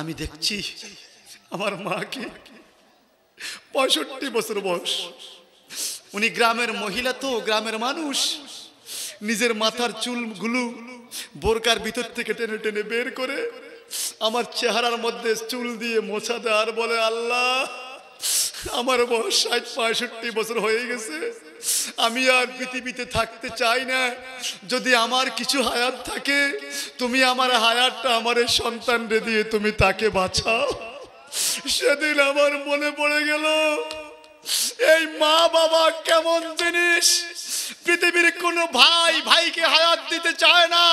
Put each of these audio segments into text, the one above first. आमी देखछी आमार माके 65 बछर बयस उनी ग्रामेर महिला तो ग्रामेर मानुष निजेर माथार चुलगुलो बोरकार भितर थेके टेने टेने बेर करे आमार चेहरार मध्य चुल दिए मोछा दे आर बोले आल्लाह आमार बयस ৬৫ बछर हये गेछे आमी आर पृथिबीते थाकते चाइ ना यदि आमार किछु हायात थाके तुमी आमार हायातटा आमार सन्तानरे दिये तुमी ताके बाँचाओ। सेदिन आमार मने पड़े गेल एई मा बाबा केमन जिनिस पृथिबीर कोनो भाई भाईके हायात दिते चाय ना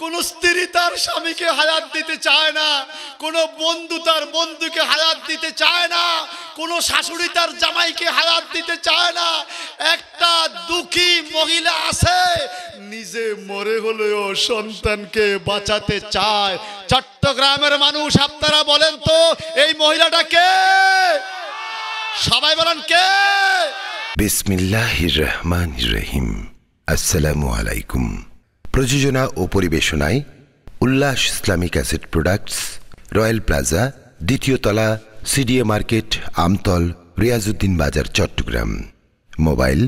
कोनो स्त्री तार स्वामीके हायात दिते चाय ना कोनो बंधु तार बंधुके हायात दिते चाय ना कोनो शाशुड़ी तार जमाई के हायात दिते चाय ना। एकटा दुखी महिला आछे निजे मरे होलेओ सन्तानके बाँचाते चाय। चट्टग्रामेर मानुष आपनारा बोलेन तो एई महिलाटा के? सबाई बोलेन के? बिस्मिल्लाहिर रहमानिर रहीम। आसलामु आलाइकुम। प्रयोजना ओ परिवेशनाय Ullas Islamic asset products royal plaza द्वितीय तला सीडीए मार्केट आमतल रियाजुद्दीन बाजार चट्टग्राम। मोबाइल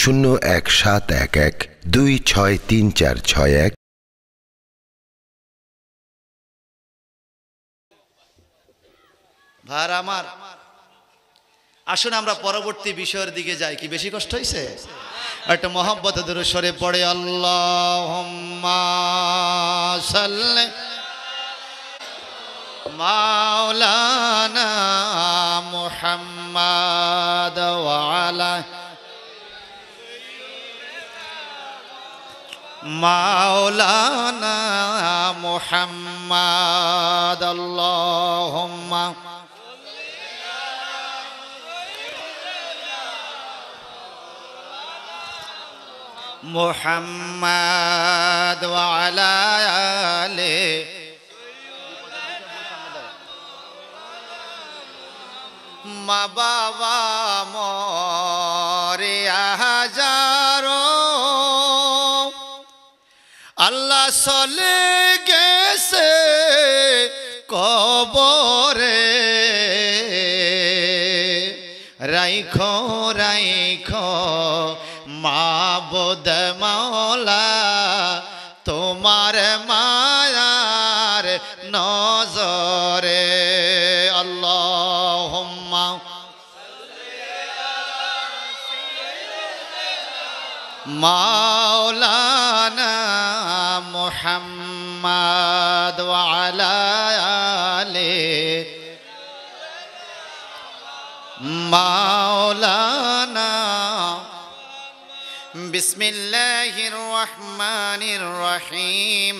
01711263461। भाइरा आमार আসুন আমরা পরবর্তী বিষয়ের দিকে যাই। কি বেশি কষ্ট হইছে? একটা মহব্বত দরুদ শরীফে পড়ে আল্লাহুম্মা সাল্লি মাওলানা মুহাম্মাদ ওয়া আলা মাওলানা মুহাম্মাদ। আল্লাহুম্মা मुहम्मद वाला आले माँ बाबा मोरे हजारों अल्लाह सले कैसे कबरे राइखो राइखो माबुद मौला तुमार मायार नजरे। अल्लाहुम्मा मौलाना मुहम्मद व अला आले मौलाना। बिस्मिल्लाहिर रहमानिर रहीम।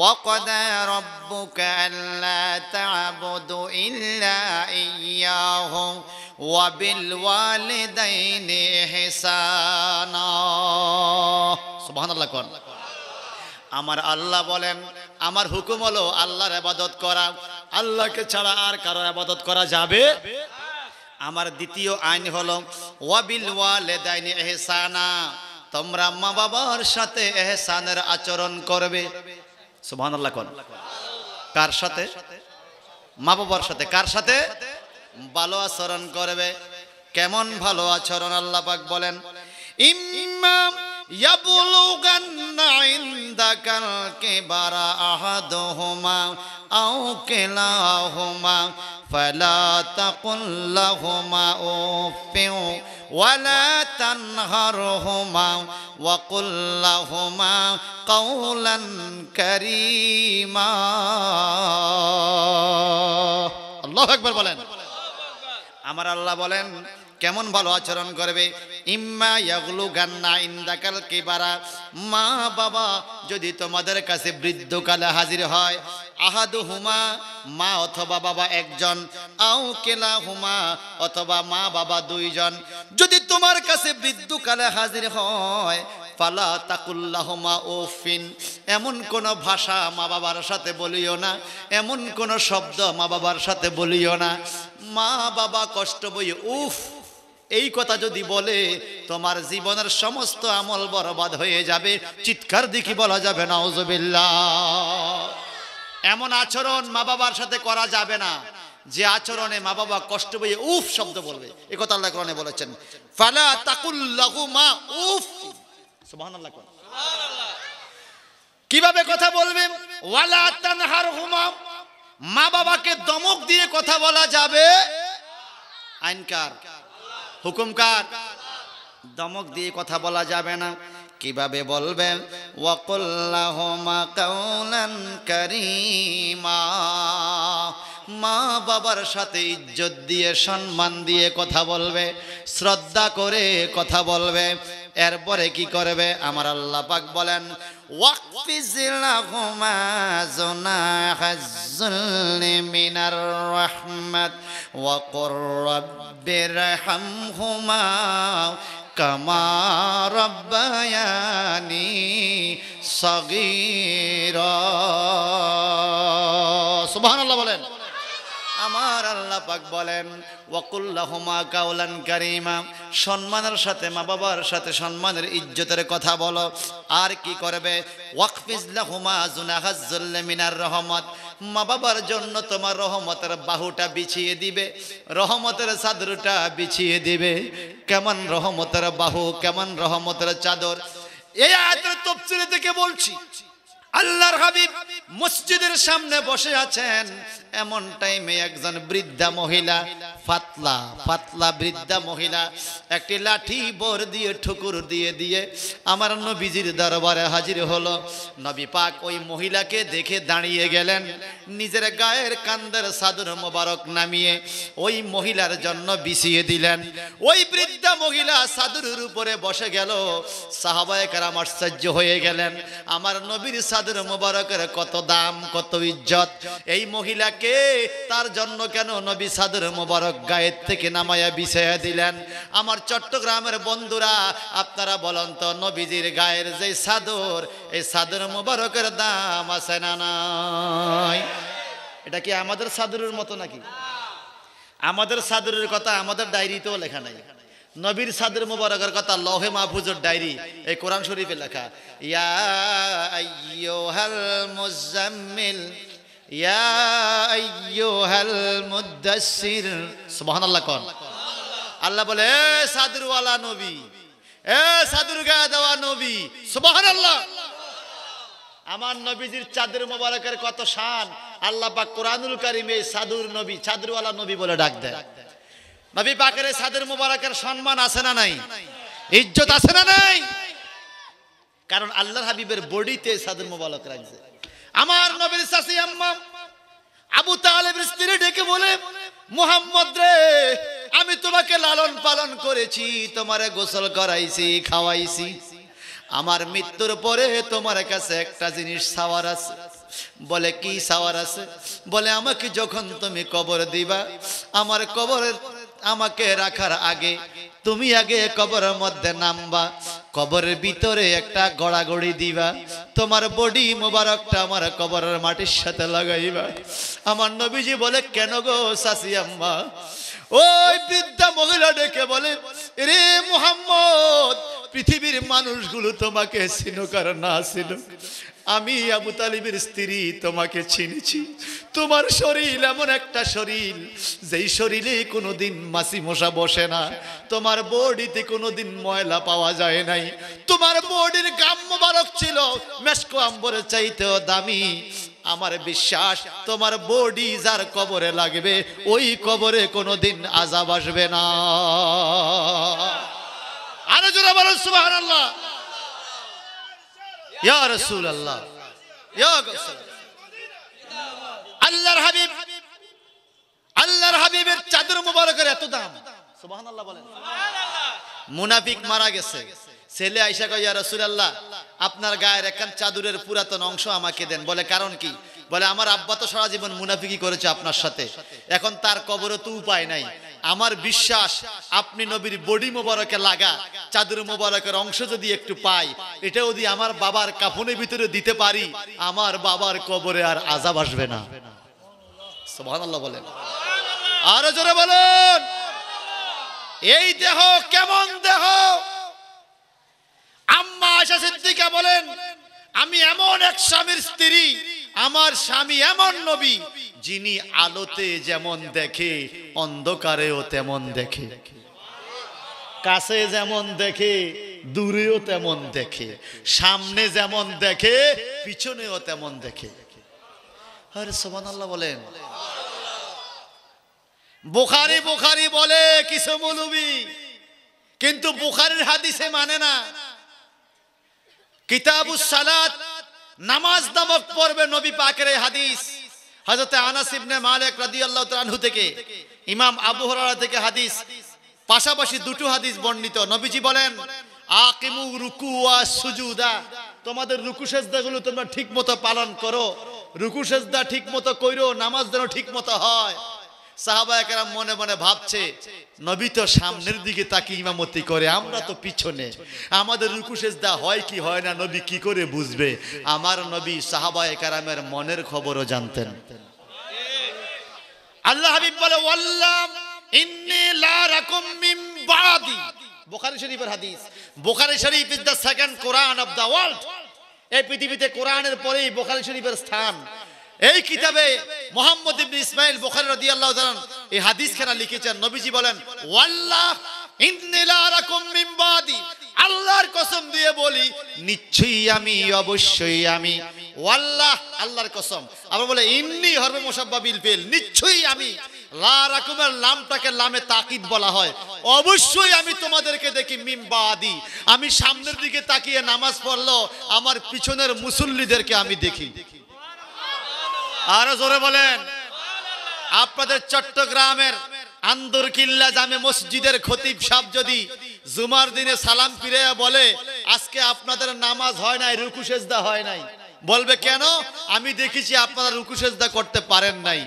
वक़दा रब्बुका अल्ला तअबुदु इल्ला इय्याहु व बिल वालिदैनि इहसाना। सुबहानाल्लाह कौन আমার আল্লাহ বলেন আমার হুকুম হলো আল্লাহর ইবাদত করা, আল্লাহকে ছাড়া আর কারো ইবাদত করা যাবে না। आमार द्वितीय आईन हलो वाबिल वालिदैन एहसाना तोमरा मा बाबार साथे एहसानेर आचरण करबे। सुबहानाल्लाह कोन कार साथे? मा बाबार साथे। कार साथे? भालो आचरण करबे। केमन भालो आचरण? आल्लाह पाक बोलेन इम्मा याबुलुगन्ना इन्दाकल किबारा अहदुहुमा औ किलाहुमा फला तकुल लहुमा उफ़ वला तन्हरहुमा वकुल लहुमा कौलन करीमा। अल्लाहु अकबर बोलें। आमार अल्लाह बोलें কেমন ভালো আচরণ করবে? ইম্মা ইয়াগলুগান্না ইনদাকাল কিবারা মা বাবা যদি তোমাদের কাছে বৃদ্ধকালে হাজির হয় আহাদুহুমা মা অথবা বাবা একজন আও কিলাহুমা অথবা মা বাবা দুইজন যদি তোমার কাছে বৃদ্ধকালে হাজির হয় ফালা তাকুল্লাহুমা উফিন এমন কোন ভাষা মা বাবার সাথে বলিও না, এমন কোন শব্দ মা বাবার সাথে বলিও না। মা বাবা কষ্ট বইয়ে উফ এই কথা যদি বলে তোমার জীবনের সমস্ত আমল বরবাদ হয়ে যাবে। চিৎকার দেখি বলা যাবে নাউজুবিল্লাহ। এমন আচরণ মা বাবার সাথে করা যাবে না যে আচরণে মা বাবা কষ্ট পেয়ে উফ শব্দ বলবে। এই কথা আল্লাহ কোরআনে বলেছেন, ফালা তাকুল লাহুমা উফ। সুবহানাল্লাহ, সুবহানাল্লাহ। কিভাবে কথা বলবে? ওয়ালা তানহারহুমা, মা বাবাকে দমক দিয়ে কথা বলা যাবে। আইনকার, হুকুমকার, দমক দিয়ে কথা বলা যাবে না। কিভাবে বলবেন? ওয়াকুল লাহুমা কাওলান কারীমা, মা বাবার সাথে ইজ্জত দিয়ে সম্মান দিয়ে কথা বলবে, শ্রদ্ধা করে কথা বলবে। এরপরে কি করবে? আমার আল্লাহ পাক বলেন, ওয়াকফিজ লাহুমা জুনাহাজ-যুল্লি মিনার রাহমাত ওয়া কুর রাব্বিরহামহুমা কামা রাব্বায়ানি সাগীরা। সুবহানাল্লাহ বলেন। আমার আল্লাহ পাক বলেন, ওয়াকুল লাহুমা কাওলান কারীমা, সম্মানের সাথে মা বাবার সাথে সম্মানের ইজ্জতের কথা বলো। আর কি করবে? ওয়াকফিজ লাহুমা জুনাহাজ যুল্লি মিনার রাহমাত, মা বাবার জন্য তোমার রহমতের বাহুটা বিছিয়ে দিবে, রহমতের চাদরটা বিছিয়ে দিবে। কেমন রহমতের বাহু, কেমন রহমতের চাদর? এই আয়াতের তাফসীরে থেকে বলছি, আল্লাহর হাবিব মসজিদের সামনে বসে আছেন, এমন টাইমে একজন বৃদ্ধা মহিলা, পাতলা পাতলা বৃদ্ধা মহিলা, একটি লাঠি ভর দিয়ে ঠুকুর দিয়ে দিয়ে আমার নবীজির দরবারে হাজির হলো। নবী পাক ওই মহিলাকে দেখে দাঁড়িয়ে গেলেন, নিজের গায়ের কান্দের সাদুর মোবারক নামিয়ে ওই মহিলার জন্য বিছিয়ে দিলেন। ওই বৃদ্ধা মহিলা সাদুরের উপরে বসে গেল। সাহাবায়ে কেরাম আশ্চর্য হয়ে গেলেন, আমার নবীর সাদুর মোবারকের কত দাম, কত ইজ্জত। এই মহিলা কে, তার জন্য কেন নবী সাদর মোবারক গায়ের থেকে নামায়া বিছায়া দিলেন? আমার চট্টগ্রামের বন্ধুরা, আপনারা বলেন তো, নবীজির গায়ের যে সাদর, এই সাদর মোবারকের দাম আছে না নাই? এটা কি আমাদের সাদরের মতো নাকি? আমাদের সাদরের কথা আমাদের ডায়েরিতেও লেখা নাই। নবীর সাদর মোবারকের কথা লওহে মাহফুজের ডায়েরি, এই কোরআন শরীফে লেখা, ইয়া আইয়ুহাল মুজাম্মিল ইয়া আইয়ুহাল মুদাসসির। সুবহানাল্লাহ কোন? আল্লাহ বলে, এ সাদরওয়ালা নবী, এ সাদর গায়ে দেওয়া নবী। সুবহানাল্লাহ, আমার নবীজির চাদর মোবারকের কত শান! আল্লাহ পাক কোরআনুল কারীমে সাদর নবী, চাদরওয়ালা নবী বলে ডাক দেয়। নবী পাকের সাদর মোবারকের সম্মান আছে না নাই? ইজ্জত আছে না নাই? কারণ আল্লাহর হাবিবের বডিতে সাদর মোবারক রাখছে। আমার নবীর চাচি আম্মা আবু তালেবের স্ত্রী ডেকে বলে, মুহাম্মদ রে, আমি তোমাকে লালন পালন করেছি, তোমারে গোসল করাইছি, খাওয়াইছি, আমার মৃত্যুর পরে তোমার কাছে একটা জিনিস চাওয়ার আছে। বলে, কি চাওয়ার আছে? বলে, আমাকে যখন তুমি কবর দিবা, আমার কবরের আমাকে রাখার আগে তুমি আগে কবরের মধ্যে নামবা, কবরের ভিতরে একটা গড়াগড়ি দিবা, তোমার বডি মোবারকটা আমার কবরের মাটির সাথে লাগাইবা। আমার নবীজি বলে, কেন গো চাচি আম্মা? ওই বৃদ্ধা মহিলা ডেকে বলে, রে মুহাম্মদ, পৃথিবীর মানুষগুলো তোমাকে চিনুক আর না চিনুক, আমি আবু তালিবের স্ত্রী তোমাকে চিনেছি। তোমার শরীর এমন একটা শরীর, যেই শরীরে কোনোদিন মাছি মশা বসে না, তোমার বডিতে কোনোদিন ময়লা পাওয়া যায় নাই, তোমার বডির গাম মোবারক ছিল মেশকো আম্বরের চাইতেও দামি। আমার বিশ্বাস, তোমার বডি যার কবরে লাগবে, ওই কবরে কোনোদিন আযাব আসবে না। আরে জোরে বলুন সুবহানাল্লাহ, ইয়া রাসূলুল্লাহ, ইয়া রাসূলুল্লাহ। আল্লাহর হাবিব, আল্লাহর হাবিবের চাদর মোবারকের এত দাম। সুবহানাল্লাহ বলেন। মুনাফিক মারা গেছে, ছেলে আয়েশা কয়, ইয়া রাসূলুল্লাহ, আপনার গায়ের একখান চাদরের পুরাতন অংশ আমাকে দেন। বলে, কারণ কি? বলে, আমার আব্বা তো সারা জীবন মুনাফিকি করেছে আপনার সাথে, এখন তার কবরে তো উপায় নাই, আমার বিশ্বাস আপনি নবীর বডি মোবারকে লাগা চাদর মোবারকের অংশ যদি একটু পাই, এটা যদি আমার বাবার কাফনের ভিতরে দিতে পারি, আমার বাবার কবরে আর আযাব আসবে না। সুবহানাল্লাহ বলেন। আরো জোরে বলেন। এই দেহ কেমন দেহ? আম্মা আয়েশা সিদ্দিকা বলেন, আমি এমন এক স্বামীর স্ত্রী, आमार स्वामी एमन नबी जिनी आलोते जेमन देखे अंधकारेओ तेमन देखे, कासे जेमन देखे दूरेओ तेमन देखे, सामने जेमन देखे पिछनेओ तेमन देखे। अरे सुबहानाल्लाह बोलें। बुखारी बुखारी बोले किसे मौलवी किन्तु बुखारीर हादिसे माने ना। किताबुस सालात नामाज नामक पर्वे नबी पाकेर हादिस हजरत आनास इब्ने मालिक रादियाल्लाहु ताआला अन्हु थेके इमाम आबू हुरायरा थेके हादिस पाशापाशी दुटो हादिस बर्णित। नबीजी बोलेन आकिमु रुकु वा सुजुदा, तोमादेर रुकु सेजदागुलो तोमरा ठीकमतो पालन करो, रुकु सेजदा ठीकमतो कइरो, नामाज जेन ठीकमतो हय। साहाबाए केराम मने मने भाबछे नबी तो सामनेर दिके ताकिये इमामती करे, आमरा तो पिछने, आमादेर रुकु सेजदा हय कि हय ना नबी कि करे बुझबे। आमार नबी साहाबाए केरामेर मनेर खबरও जानतेन। আল্লাহ হাবিব বলে ওয়াল্লাহ ইন্নী লা রাকুম মিন বাদি, বুখারী শরীফের হাদিস। Bukhari Sharif is the second Quran of the world. এই পৃথিবীতে কোরআনের পরেই বুখারী শরীফের স্থান। এই কিতাবে মুহাম্মদ ইবনে ইসমাঈল বুখারী রাদিয়াল্লাহু তাআলা এই হাদিসখানা লিখেছেন। নবীজি বলেন ওয়াল্লাহ ইন্নী লা রাকুম মিন বাদি, আল্লাহর কসম দিয়ে বলি নিশ্চয়ই আমি, অবশ্যই আমি। ওয়াল্লাহ আল্লাহর কসম। আবার বলে ইন্নী হরফে মুশাব্বাহ বিল ফিল, নিশ্চয়ই আমি। লা রাকুমের লামটাকে লামে তাকিদ বলা হয়। অবশ্যই আমি তোমাদেরকে দেখি মিন বাদি, আমি সামনের দিকে তাকিয়ে নামাজ পড়লো, আমার পিছনের মুসল্লিদেরকে আমি দেখি। आरो जोरे बोलें। आपनादेर चट्टग्रामेर आंदुरकिल्ला जामे मस्जिदेर खतीब साहब जदि जुमार दिने सालाम फिराइया बोले आजके आपनादेर नामाज हय नाई, रुकू सेजदा हय नाई, बोलबे केन? आमी देखেছি আপনারা रुकू सेजदा करते पारेन नाई।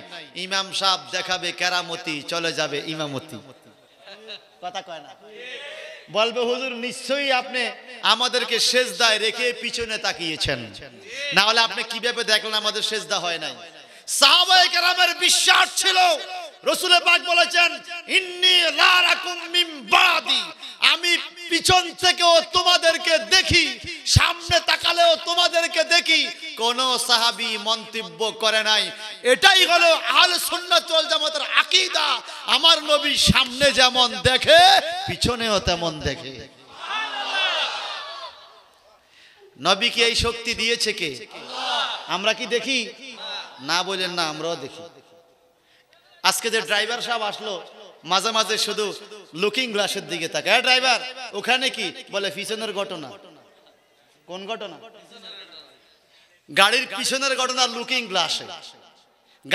इमाम साहब देखाबे केरामती, चले जाबे इमामती। कथा कय ना, বলবে হুজুর নিশ্চয়ই আপনি আমাদেরকে সেজদায় রেখে পিছনে তাকিয়েছেন, না হলে আপনি কিভাবে দেখলেন আমাদের সেজদা হয় নাই? সাহাবায়ে কেরামের বিশ্বাস ছিল রাসূল পাক বলেছেন ইন্নী লা রাকুম মিন বাদি, আমি পিছন থেকেও তোমাদেরকে দেখি, সামনে তাকালেও তোমাদেরকে দেখি। কোনো সাহাবী মন্তব্য করে নাই। এটাই হলো আহলে সুন্নাত ওয়াল জামাতের আকীদা। আমার নবী সামনে যেমন দেখে পিছনেও তেমন দেখে। সুবহানাল্লাহ। নবীকে এই শক্তি দিয়েছে কে? আল্লাহ। আমরা কি দেখি না? বলেন না, আমরাও দেখি। আজকে যে ড্রাইভার সাহেব আসলো মাঝে মাঝে শুধু লুকিং গ্লাসের দিকে তাকায়। হ্যাঁ ড্রাইভার, ওখানে কি? বলে পিছনের ঘটনা। কোন ঘটনা? গাড়ির পিছনের ঘটনা লুকিং গ্লাসে।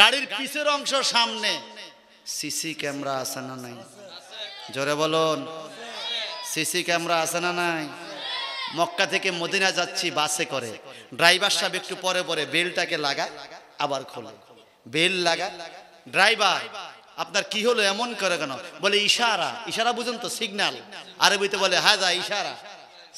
গাড়ির পিছের অংশ সামনে। সিসি ক্যামেরা আছে না নাই? জোরে বলুন, সিসি ক্যামেরা আছে না নাই? মক্কা থেকে মদিনা যাচ্ছি বাসে করে, ড্রাইভার সাহেব একটু পরে পরে বেলটাকে লাগায় আবার খোলে, বেল লাগায়। ড্রাইভার আপনার কি হলো এমন করে কেন? বলে ইশারা। ইশারা বুঝুন তো, সিগন্যাল। আরবিতে বলে হাজা ইশারা,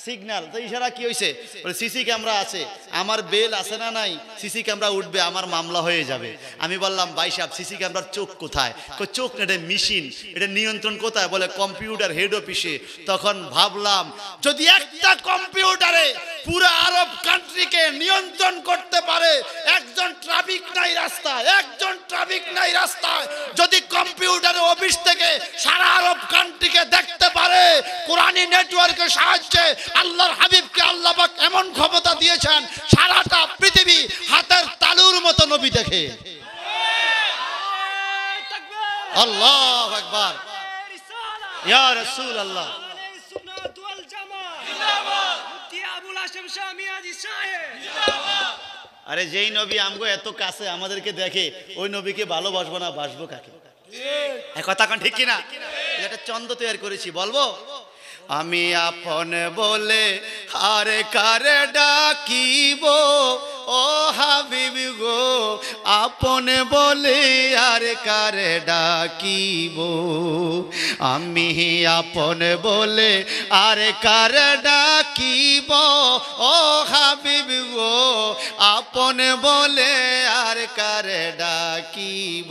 সিগন্যাল। তো ইশারা কি হইছে? বলে সিসি ক্যামেরা আছে, আমার বেল আছে না নাই? সিসি ক্যামেরা উঠবে, আমার মামলা হয়ে যাবে। আমি বললাম ভাই সাহেব সিসি ক্যামেরার চোখ কোথায়? চোখ না, এটা মেশিন, এটা নিয়ন্ত্রণ কোথায়? বলে কম্পিউটার হেড অফিসে। তখন ভাবলাম যদি একটা কম্পিউটারে পুরো আরব কান্ট্রিকে নিয়ন্ত্রণ করতে পারে, একজন ট্রাফিক নাই রাস্তায়, একজন ট্রাফিক নাই রাস্তায় যদি কম্পিউটারের অফিস থেকে সারা আরব কান্ট্রিকে দেখতে পারে, কোরআনী নেটওয়ার্কের সাহায্যে আল্লাহর হাবিবকে আল্লাহ পাক এমন ক্ষমতা দিয়েছেন সারাটা পৃথিবী হাতের তালুর মতো নবী দেখে। আল্লাহু আকবার, ইয়া রাসূলুল্লাহ। আরে যেই নবী আমগো এত কাছে আমাদেরকে দেখে, ওই নবীকে ভালোবাসবো না, বাসবো কাকে? কথা কোন ঠিক কিনা? এটা চন্দ তৈরি করেছি, বলবো আমি আপন বলে আরে কারে ডাকিব, ও হাবিব গো আপন বলে আরে কারে ডাকিব, আমি আপন বলে আরে কারে ডাকিব, ও হাবিব গো আপন বলে আরে কারে ডাকিব,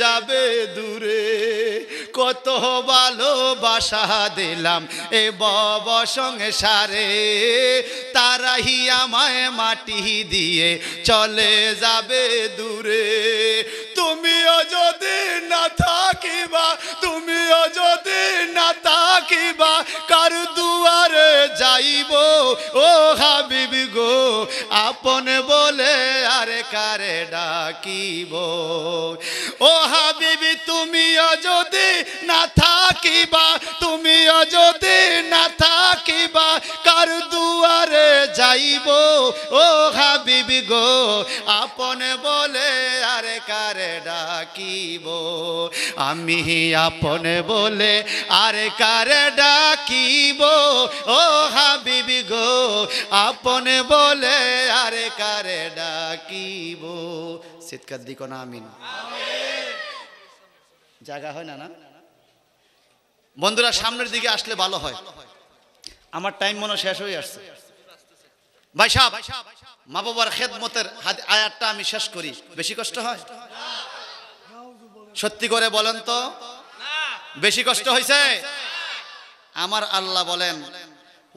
যাবে দূরে কত ভালোবাসা দিলাম এ ভব সংসারে, তারাই আমায় মাটি দিয়ে চলে যাবে দূরে। তুমিও যদি না থাকিবা, তুমিও যদি না থাকিবা, কার দুয়ারে যাইব ও হাবিব গো? আপন বলে আর কারে ডাকিব? ও হাবিব তুমিও যদি না থাকিবা, তুমিও যদি না থাকিবা, কার দুয়ারে যাইব ও হাবিব গো? আপন বলে আর কারে ডাকিব? আমি আপন বলে আর কারে ডাকিব ও হাবিব গো? আপন বলে আর কারে ডাকিব? চিৎকার দিকো না আমিন। জায়গা হয় না না বন্ধুরা, সামনের দিকে আসলে ভালো হয়। আমার টাইম মনে শেষ হয়ে আসছে। ভাই সাহেব, মা বাবার খেদমতের আয়াতটা আমি শেষ করি, বেশি কষ্ট হয়? সত্যি করে বলেন তো, বেশি কষ্ট হয়েছে? আমার আল্লাহ বলেন,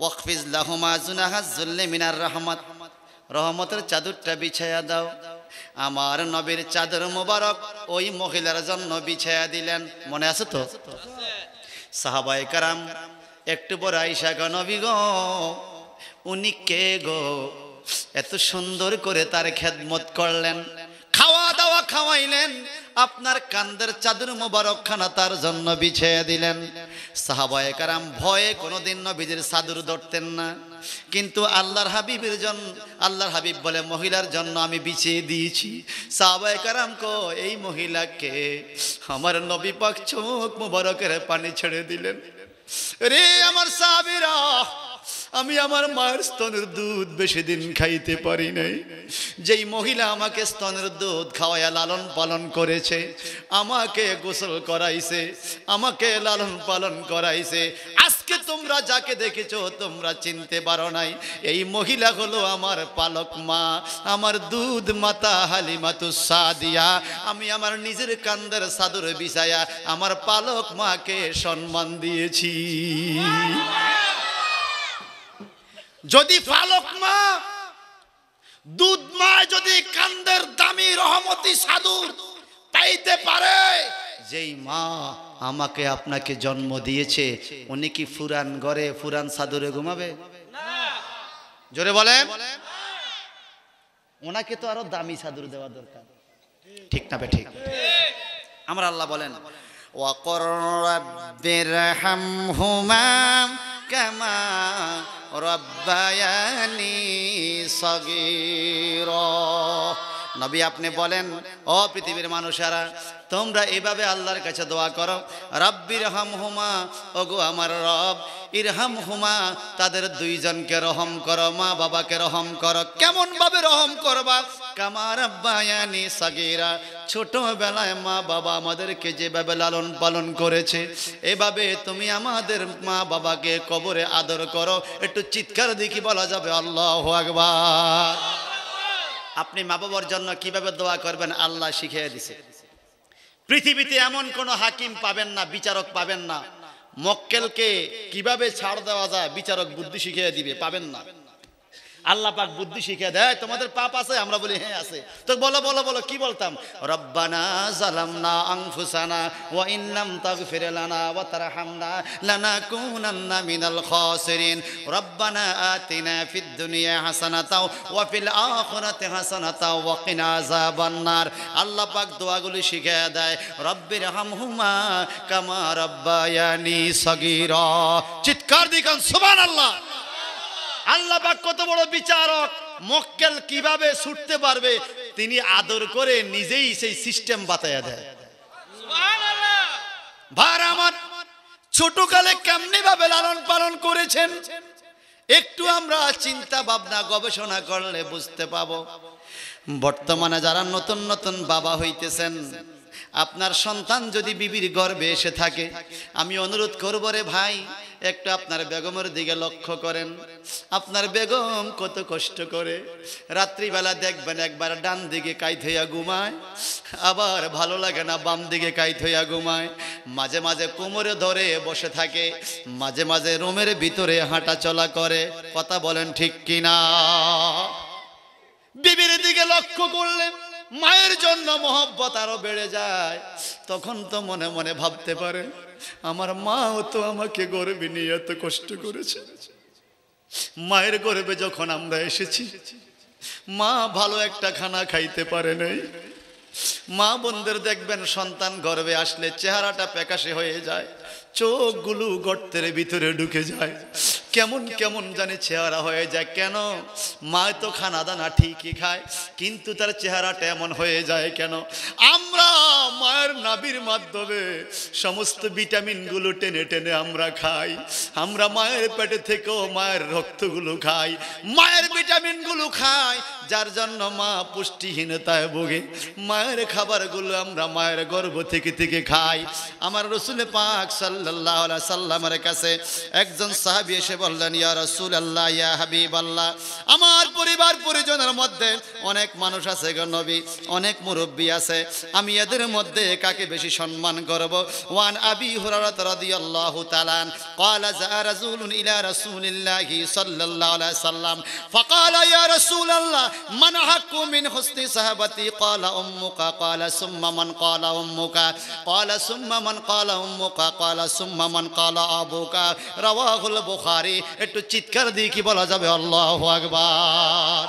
ওয়াকফিজ লাহুমা জুনাহাজ যুল্লি মিনার রাহমাত, রহমতের চাদরটা বিছায়া দাও। আমার নবীর চাদর মুবারক ওই মহিলার জন্য বিছায়া দিলেন, মনে আছে তো? সাহাবায়ে কারাম একটু পর আয়েশা গো, নবী গো উনি কে গো? এত সুন্দর করে তার খেদমত করলেন, খাওয়া দাওয়া খাওয়াইলেন, আপনার কান্দের চাদর মোবারকখানা তার জন্য বিছিয়ে দিলেন। সাহাবায়ে কারাম ভয়ে কোনোদিন নবীজির চাদর ধরতেন না, কিন্তু আল্লাহর হাবিবের জন্য, আল্লাহর হাবিব বলে মহিলার জন্য আমি বিছিয়ে দিয়েছি। সাহাবায়ে কারাম কো, এই মহিলাকে আমার নবী পাক চোখ মোবারকের পানি ছেড়ে দিলেন। রে আমার সাহাবীরা, আমি আমার মায়ের স্তনের দুধ বেশি দিন খাইতে পারি নাই, যেই মহিলা আমাকে স্তনের দুধ খাওয়াইয়া লালন পালন করেছে, আমাকে গোসল করাইছে, আমাকে লালন পালন করাইছে, আজকে তোমরা যাকে দেখেছো তোমরা চিনতে পারো নাই, এই মহিলা হলো আমার পালক মা, আমার দুধ মাতা হালিমাতুস সাদিয়া। আমি আমার নিজের কান্দের চাদর বিছায়া আমার পালক মাকে সম্মান দিয়েছি। যদি পালক মা দুধ মা যদি কান্দের দামি রহমতি সাধুর পাইতে পারে, যেই মা আমাকে আপনাকে জন্ম দিয়েছে, উনি কি ফুরান ঘরে ফুরান সাধুরে ঘুমাবে? জোরে বলেন, ওনাকে তো আরো দামি সাধুর দেওয়া দরকার, ঠিক না? ঠিক। আমার আল্লাহ বলেন, ওয়াকর রাব্বিরহামহুমা কামা রব্বায়ানি সগীরা। নবী আপনি বলেন, ও পৃথিবীর মানুষেরা, তোমরা এভাবে আল্লাহর কাছে দোয়া করো, রব্বিরহামহুমা, ওগো আমার রব, ইরহামহুমা, তাদের দুইজনকে রহম করো, মা বাবাকে রহম করো। কেমন ভাবে রহম করবা? কামা রব্বায়ানি সগীরা, ছোটবেলায় মা বাবা আমাদেরকে যেভাবে লালন পালন করেছে, এভাবে তুমি আমাদের মা বাবাকে কবরে আদর করো। একটু চিৎকার দেখি বলা যাবে আল্লাহু আকবার। আপনি মা বাবার জন্য কিভাবে দোয়া করবেন আল্লাহ শিখিয়ে দিছে। পৃথিবীতে এমন কোন হাকিম পাবেন না, বিচারক পাবেন না, মক্কেলকে কিভাবে ছাড় দেওয়া যায় বিচারক বুদ্ধি শিখিয়ে দিবে, পাবেন না। আল্লাহ পাক বুদ্ধি শিখিয়ে দেয়, তোমাদের পাপ আছে? আমরা বলি হ্যাঁ আছে। তো বলো বলো বলো কি বলতাম? রব্বানা যালামনা আনফুসানা ওয়া ইন লাম তাগফির লানা ওয়া তারহামনা লানাকুনান্না মিনাল খাসিরিন। রব্বানা আতিনা ফিদ দুনিয়া হাসানাতাও ওয়া ফিল আখিরাতি হাসানাতাও ওয়া কিনা আযাবান নার। আল্লাহ পাক দোয়াগুলি শিখিয়ে দেয়, রব্বিরহামহুমা কামা রব্বায়ানি সগীরা। চিৎকার দিকান সুবহানাল্লাহ। আল্লাহ পাক কত বড় বিচারক, মক্কেল কিভাবে ছুটতে পারবে তিনি আদর করে নিজেই সেই সিস্টেম বাতায়া দেয়। সুবহানাল্লাহ। ভার আমার ছোটকালে কেমনে ভাবে লালন পালন করেছেন, একটু আমরা চিন্তা ভাবনা গবেষণা করলে বুঝতে পাবো। বর্তমানে যারা নতুন নতুন বাবা হইতেছেন, আপনার সন্তান যদি বিবির গর্ভে এসে থাকে, আমি অনুরোধ করবো রে ভাই, একটু আপনার বেগমের দিকে লক্ষ্য করেন। আপনার বেগম কত কষ্ট করে, রাত্রিবেলা দেখবেন একবার ডান দিকে কাইথইয়া ঘুমায়, আবার ভালো লাগে না বাম দিকে কাইথইয়া ঘুমায়, মাঝে মাঝে কোমরে ধরে বসে থাকে, মাঝে মাঝে রুমের ভিতরে হাঁটা চলা করে। কথা বলেন ঠিক কিনা? বিবির দিকে লক্ষ্য করলেন, মায়ের জন্য মহব্বত আরো বেড়ে যায়। তখন তো মনে মনে ভাবতে পারে, আমার মাও তো আমাকে গর্বে নিয়ে এত কষ্ট করেছে, মায়ের গর্বে যখন আমরা এসেছি মা ভালো একটা খানা খাইতে পারে নাই। মা বোনদের দেখবেন সন্তান গর্বে আসলে চেহারাটা প্যাকাশে হয়ে যায়, চোখগুলো গর্তের ভিতরে ঢুকে যায়, কেমন কেমন জানি চেহারা হয়ে যায়। কেন? মা তো খানা দানা ঠিকই খায়, কিন্তু তার চেহারাটা এমন হয়ে যায় কেন? আমরা মায়ের নাভির মাধ্যমে সমস্ত ভিটামিনগুলো টেনে টেনে আমরা খাই, আমরা মায়ের পেটে থেকেও মায়ের রক্তগুলো খাই, মায়ের ভিটামিনগুলো খাই, যার জন্য মা পুষ্টিহীনতায় ভোগে। মায়ের খাবারগুলো আমরা মায়ের গর্ভ থেকে থেকে খাই। আমার রসুল পাক সাল্লাল্লাহু আলাইহি সাল্লামের কাছে একজন সাহাবী এসে বললেন, ইয়া রাসূলুল্লাহ, ইয়া হাবিবাল্লাহ, আমার পরিবার পরিজনের মধ্যে অনেক মানুষ আছে গো নবী, অনেক মুরব্বী আছে, আমি এদের মধ্যে কাকে বেশি সম্মান করব? ওয়ান আবি হুরায়রা রাদিয়াল্লাহু তাআলা قال جاء رجل الى رسول الله صلى الله عليه وسلم فقال يا رسول الله من حق من حسن صحابتي قال امك قال ثم من قال امك قال ثم من قال امك قال ثم من قال ابوك رواه البخاري। একটু চিৎকার দিয়ে কি বলা যাবে? আল্লাহু আকবার।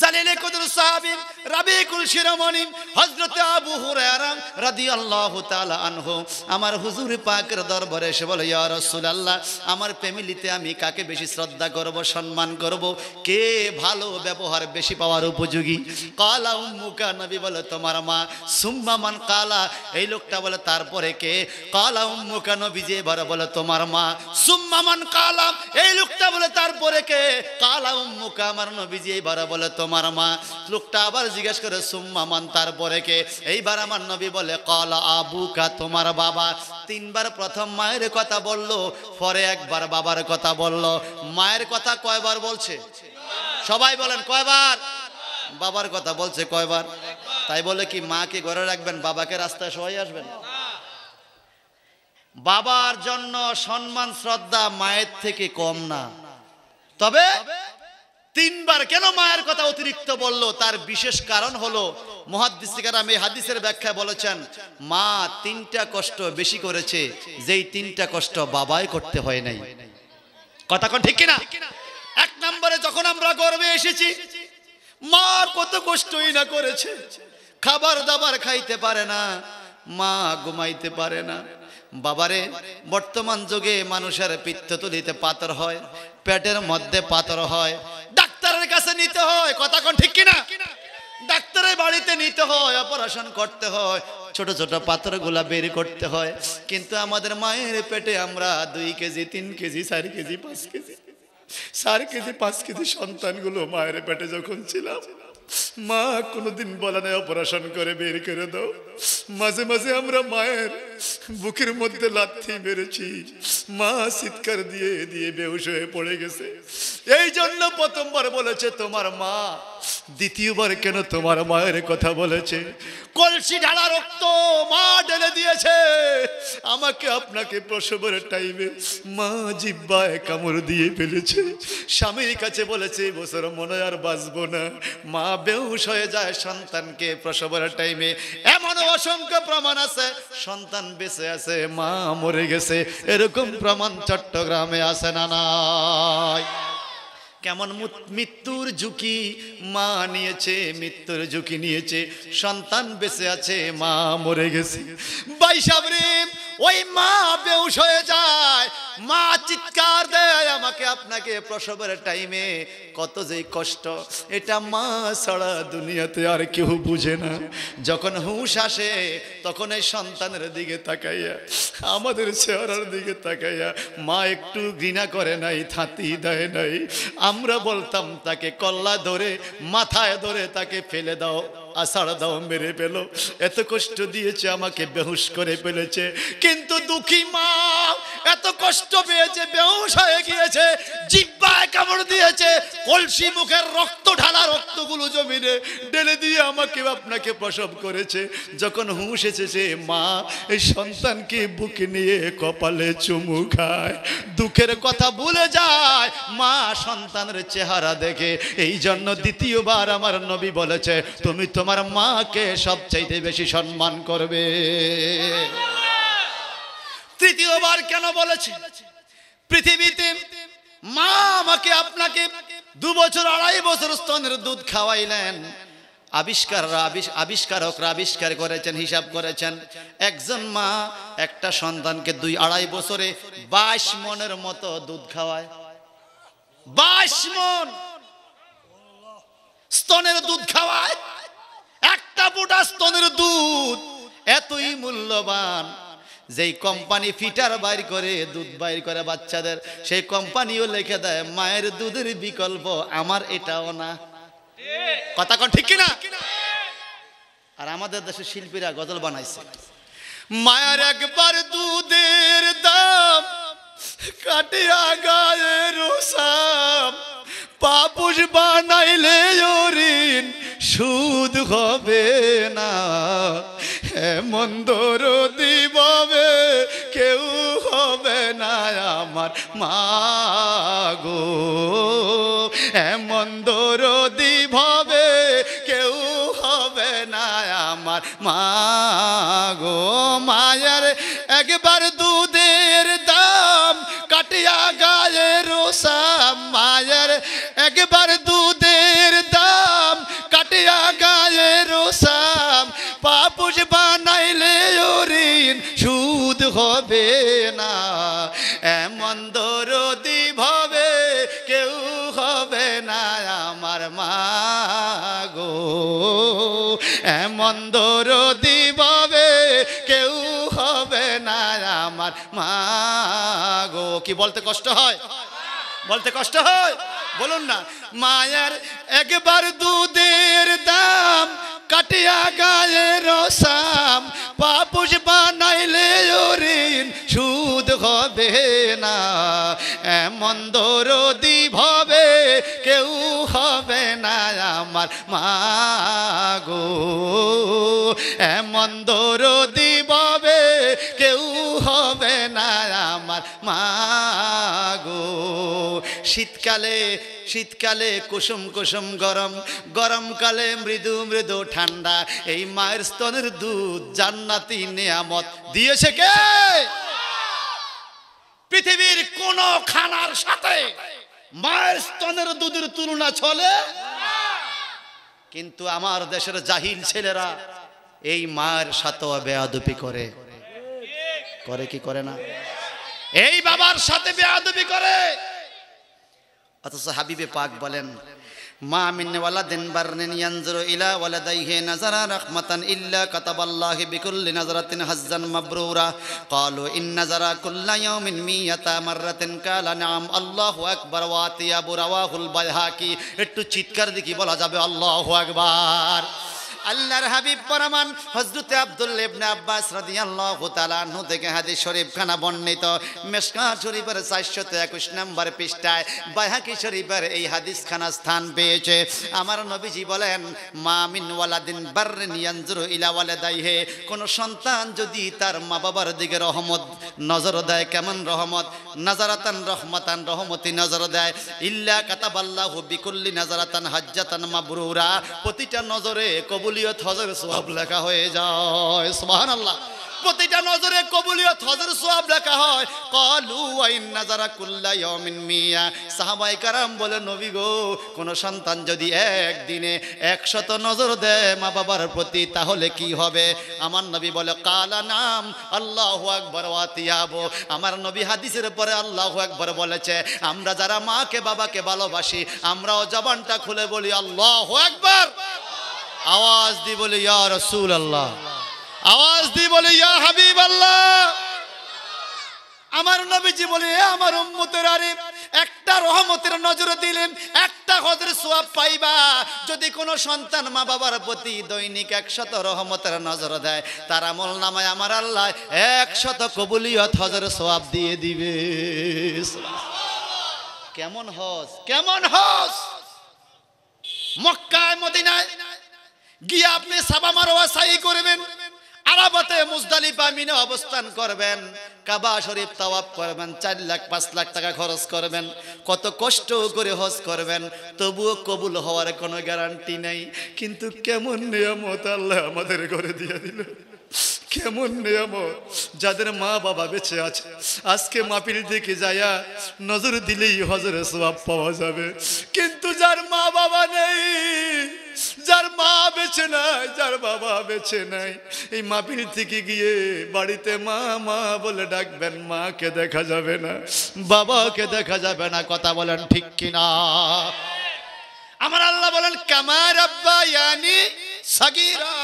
জালিলে কুদর সাহাবী রাবিকুল শিরোমণি হযরত আবু হুরায়রা রাদিয়াল্লাহু তাআলা আনহু আমার হুজুর পাকের দরবারে এসে বলে, ইয়া রাসূলুল্লাহ, আমার ফ্যামিলিতে আমি কাকে বেশি শ্রদ্ধা করব, সম্মান করব, কে ভালো ব্যবহার বেশি পাওয়ার উপযোগী? ক্বালা উম্মুকা, নবী বলে তোমার মা। সুম্মা মান ক্বালা, এই লোকটা বলে তারপরে কে? ক্বালা উম্মুকা, নবী যে এবারে বলে তোমার মা। সুম্মা মান ক্বালা, এই লোকটা বলে তারপরে কে? ক্বালা উম্মুকা, আমার নবী যে এবারে বলে তোমার মা। লোকটা আবার জিজ্ঞেস করে, সুম্মা মান, তারপরে কে? এইবার আমার নবী বলে ক্বালা আবুকা, তোমার বাবা। তিনবার প্রথম মায়ের কথা বললো, পরে একবার বাবার কথা বললো। মায়ের কথা কয়বার বলছে? সবাই বলেন কয়বার? বাবার কথা বলছে কয়বার? তাই বলে কি মাকে ঘরে রাখবেন, বাবাকে রাস্তায় সবাই আসবেন? বাবার জন্য সম্মান শ্রদ্ধা মায়ের থেকে কম না। তবে তিনবার কেন মায়ের কথা অতিরিক্ত বললো? তার বিশেষ কারণ হলো, মুহাদ্দিসগণ এই হাদিসের ব্যাখ্যায় বলেছেন, মা তিনটা কষ্ট বেশি করেছে, যেই তিনটা কষ্ট বাবাই করতে হয় নাই। কথা কোন ঠিক কিনা? এক নম্বরে, যখন আমরা গর্ভে এসেছি মা কত কষ্টই না করেছে, খাবার দাবার খাইতে পারে না, মা ঘুমাইতে পারে না। বাবারে, বর্তমান যুগে মানুষের পিত্তথলিতে পাথর হয়, পেটের মধ্যে পাথর হয়, ডাক্তারের কাছে নিতে হয়। কথা কোন ঠিক কিনা? ডাক্তারের বাড়িতে নিতে হয়, অপারেশন করতে হয়, ছোট ছোট পাথরগুলা বের করতে হয়। কিন্তু আমাদের মায়ের পেটে আমরা 2 kg, 3 kg, 4 kg, 5 kg, 4 kg, 5 kg সন্তানগুলো মায়ের পেটে যখন ছিলাম, মা কোনোদিন বলে নাই অপারেশন করে বের করে দাও। মাঝে মাঝে আমরা মায়ের বুকের মধ্যে লাথি মেরেছি, মা চিৎকার দিয়ে দিয়ে বেহুশ হয়ে পড়ে গেছে। এই জন্য প্রথমবার বলেছে তোমার মা, দ্বিতীয়বার কেন তোমার মায়ের কথা বলেছে? কলসি ঢালা রক্ত মা ঢেলে দিয়েছে, আমাকে আপনাকে প্রসবের টাইমে মা জিব্বায় কামড় দিয়ে ফেলেছে, স্বামীর কাছে বলেছে বছর মনে আর বাঁচবো না, মা বেহুশ হয়ে যায় সন্তানকে প্রসবের টাইমে। এমন অসংখ্য প্রমাণ আছে, সন্তান বেঁচে আছে, মা মরে গেছে, এরকম প্রমাণ চট্টগ্রামে আছে না নাই? কেমন মৃত্যুর ঝুঁকি মা নিয়েছে, মৃত্যুর ঝুঁকি নিয়েছে, সন্তান বেঁচে আছে, মা মরে গেছে। ভাই সাবরে, ওই মা বেহুশ হয়ে যায়, মা চিৎকার দেয় আমাকে আপনাকে প্রসবের টাইমে, কত যে কষ্ট, এটা মা ছাড়া দুনিয়াতে আর কেউ বুঝে না। যখন হুঁশ আসে তখন এই সন্তানের দিকে তাকাইয়া, আমাদের চেহারার দিকে তাকাইয়া মা একটু ঘৃণা করে নাই, থাঁতি দেয় নাই। আমরা বলতাম তাকে কল্লা ধরে, মাথায় ধরে তাকে ফেলে দাও, আছাড় দাও, মেরে ফেলো, এত কষ্ট দিয়েছে, আমাকে বেহুশ করে ফেলেছে। কিন্তু দুঃখী মা এত কষ্ট পেয়েছে, বেহুশ হয়ে গিয়েছে, জিহ্বায় কামড় দিয়েছে, কলসি মুখের রক্ত ঢালা রক্তগুলো জমিনে ঢেলে দিয়ে আমাকে আপনাকে প্রসব করেছে। যখন হুঁশ এসেছে মা এই সন্তানকে বুকে নিয়ে কপালে চুমু খায়, দুঃখের কথা ভুলে যায় মা সন্তানের চেহারা দেখে। এই জন্য দ্বিতীয়বার আমার নবী বলেছে তুমি তোমার মাকে সবচাইতে বেশি সম্মান করবে। তৃতীয়বার কেন বলেছে? পৃথিবীতে মা আমাকে আপনাকে 2 বছর আড়াই বছর স্তনের দুধ খাওয়াইলেন। আবিষ্কারকরা আবিষ্কার করেছেন, হিসাব করেছেন, একজন মা একটা সন্তানকে 2 আড়াই বছরে 22 মণের মতো দুধ খাওয়ায়। 22 মণ স্তনের দুধ খাওয়ায়। একটা ফোঁটা স্তনের দুধ এতই মূল্যবান, যেই কোম্পানি ফিটার বাইর করে দুধ বাইর করে বাচ্চাদের, সেই কোম্পানিও লিখে দেয় মায়ের দুধের বিকল্প আমার এটাও না। কথা কোন ঠিক কিনা? আর আমাদের দেশের শিল্পীরা গজল বানাইছে, মায়ের একবার দুধের দাম কাটিয়া গায়ের সাপ, পাপুষ বানাইলে ঋণ সুদ হবে না, এমন দরদি ভাবে কেউ হবে না আমার মা গো, এমন দরদি ভাবে কেউ হবে না আমার মা গো। মায়ের একবার দুধের দাম কাটিয়া গায়ের সাপ, মায়ের একবার দুধের দাম কাটিয়া গায়ের সাপ, পাপুষ বানাইলে ঋণ সুদ হবে না, এমন দরদি ভাবে কেউ হবে না আমার মা গো, এমন দরদি ভাবে কেউ হবে না আমার মা গো। কি বলতে কষ্ট হয়? বলতে কষ্ট হয়? বলুন না, মায়ের একবার দুধের দাম কাটিয়া গায়ের সাপ, পাপুষ বানাইলে ঋণ সুদ হবে না, এমন দরদি ভাবে কেউ হবে না আমার মা গো, এমন দরদি ভাবে কেউ হবে না আমার মা গো। শীতকালে শীতকালে কুসুম কুসুম গরম, গরমকালে মৃদু মৃদু ঠান্ডা, এই মায়ের স্তনের দুধ জান্নাতি নিয়ামত দিয়েছে কে? পৃথিবীর কোন খানার সাথে মায়ের স্তনের দুধের তুলনা চলে? কিন্তু আমার দেশের জাহিল ছেলেরা এই মায়ের সাথে বেয়াদবি করে, করে কি করে না? এই বাবার সাথে বেয়াদবি করে। অথচ হাবিবে পাক বলেন মা মিনওয়ালা দিনবারনিন ইয়ানজুরু ইলা ওয়ালাদাইহি নাযারা রাহমাতান ইল্লা কাতাবাল্লাহু বিকুল্লি নাযরাতিন হাজ্জান মাবরুরা ক্বালু ইন নাযারা কুল্লা ইয়াউমিন মিয়াতা মাররাতিন ক্বালা নাম আল্লাহু আকবার ওয়া আতিয়াবু রাওয়াহুল বাইহাকি। একটু চিৎকার দেখি বলা যাবে আল্লাহু আকবার। আল্লাহর হাবিব পরমান হযরতে আব্দুল্লাহ ইবনে আব্বাস রাদিয়াল্লাহু তাআলা আনহু থেকে হাদিস শরীফ খানা বর্ণিত, মিশকাত শরীফের 421 নম্বর পৃষ্ঠায় বাইহাকি শরীফের এই হাদিস খানা স্থান পেয়েছে। আমার নবীজি বলেন মা মিন ওয়ালাদিন বাররিন ইয়ানজুরু ইলা ওয়ালাদাইহি, কোন সন্তান যদি তার মা বাবার দিকে রহমত নজর দেয়, কেমন রহমত? নাজারাতান রহমাতান, রহমতি নজর দেয়, ইল্লা কাতাবাল্লাহু বিকুল্লি নাজারাতান হাজ্জাতান মাবরুরা, প্রতিটা নজরে কবুল লেখা হয়ে যায়। সুবহানাল্লাহ, প্রতিটা নজরে কবুলিয়ত হজের সওয়াব লেখা হয়। ক্বালু ওয়া ইন নাযারা কুল্লা ইয়াউমিন মিয়া, সাহাবায়ে কেরাম বলে নবী গো কোন সন্তান যদি একদিনে 100 নজর দেয় মা বাবার প্রতি তাহলে কি হবে? আমার নবী বলে ক্বালা নাম আল্লাহু আকবার ওয়া আতিয়াবু। আমার নবী হাদিসের পরে আল্লাহু আকবার বলেছে। আমরা যারা মাকে বাবাকে ভালোবাসি আমরাও জবানটা খুলে বলি আল্লাহু আকবার। আওয়াজ দি বলে ইয়া রাসূলুল্লাহ, আওয়াজ দি বলে ইয়া হাবিবাল্লাহ। আমার নবীজি বলে এ আমার উম্মতের আরে, এক একটা রহমতের নজরে দিলে একটা হজরে সওয়াব পাইবা। যদি কোনো সন্তান মা বাবার প্রতি দৈনিক ১০০ রহমতের নজর দেয় তার আমলনামায় আমার আল্লাহ ১০০ কবুলিয়ত হজরে সওয়াব দিয়ে দিবে। সুবহানাল্লাহ, কেমন হজ, কেমন হজ। মক্কায় মদিনায় গিয়ে আপনি সাবা মারওয়া সাই করবেন, আরাফাতে মুজদালিফা মিনা অবস্থান করবেন, কাবা শরীফ তাওয়াফ করবেন, ৪ লাখ ৫ লাখ টাকা খরচ করবেন, কত কষ্ট করে হজ করবেন, তবুও কবুল হওয়ার কোনো গ্যারান্টি নাই। কিন্তু কেমন নিয়ামত আল্লাহ আমাদের করে দিয়ে দিল, কেমন নিয়ামত। যাদের মা বাবা বেঁচে আছে আজকে মাহফিল থেকে যায়া নজর দিলেই হজরে সওয়াব পাওয়া যাবে, কিন্তু যার মা বাবা নেই, যার মা বেঁচে নাই, যার বাবা বেঁচে নাই, এই মাহফিল থেকে গিয়ে বাড়িতে মা মা বলে ডাকবেন, মাকে দেখা যাবে না, বাবাকে দেখা যাবে না। কথা বলেন ঠিক কিনা? আমার আল্লাহ বলেন কামা রাব্বায়ানি সাগীরা,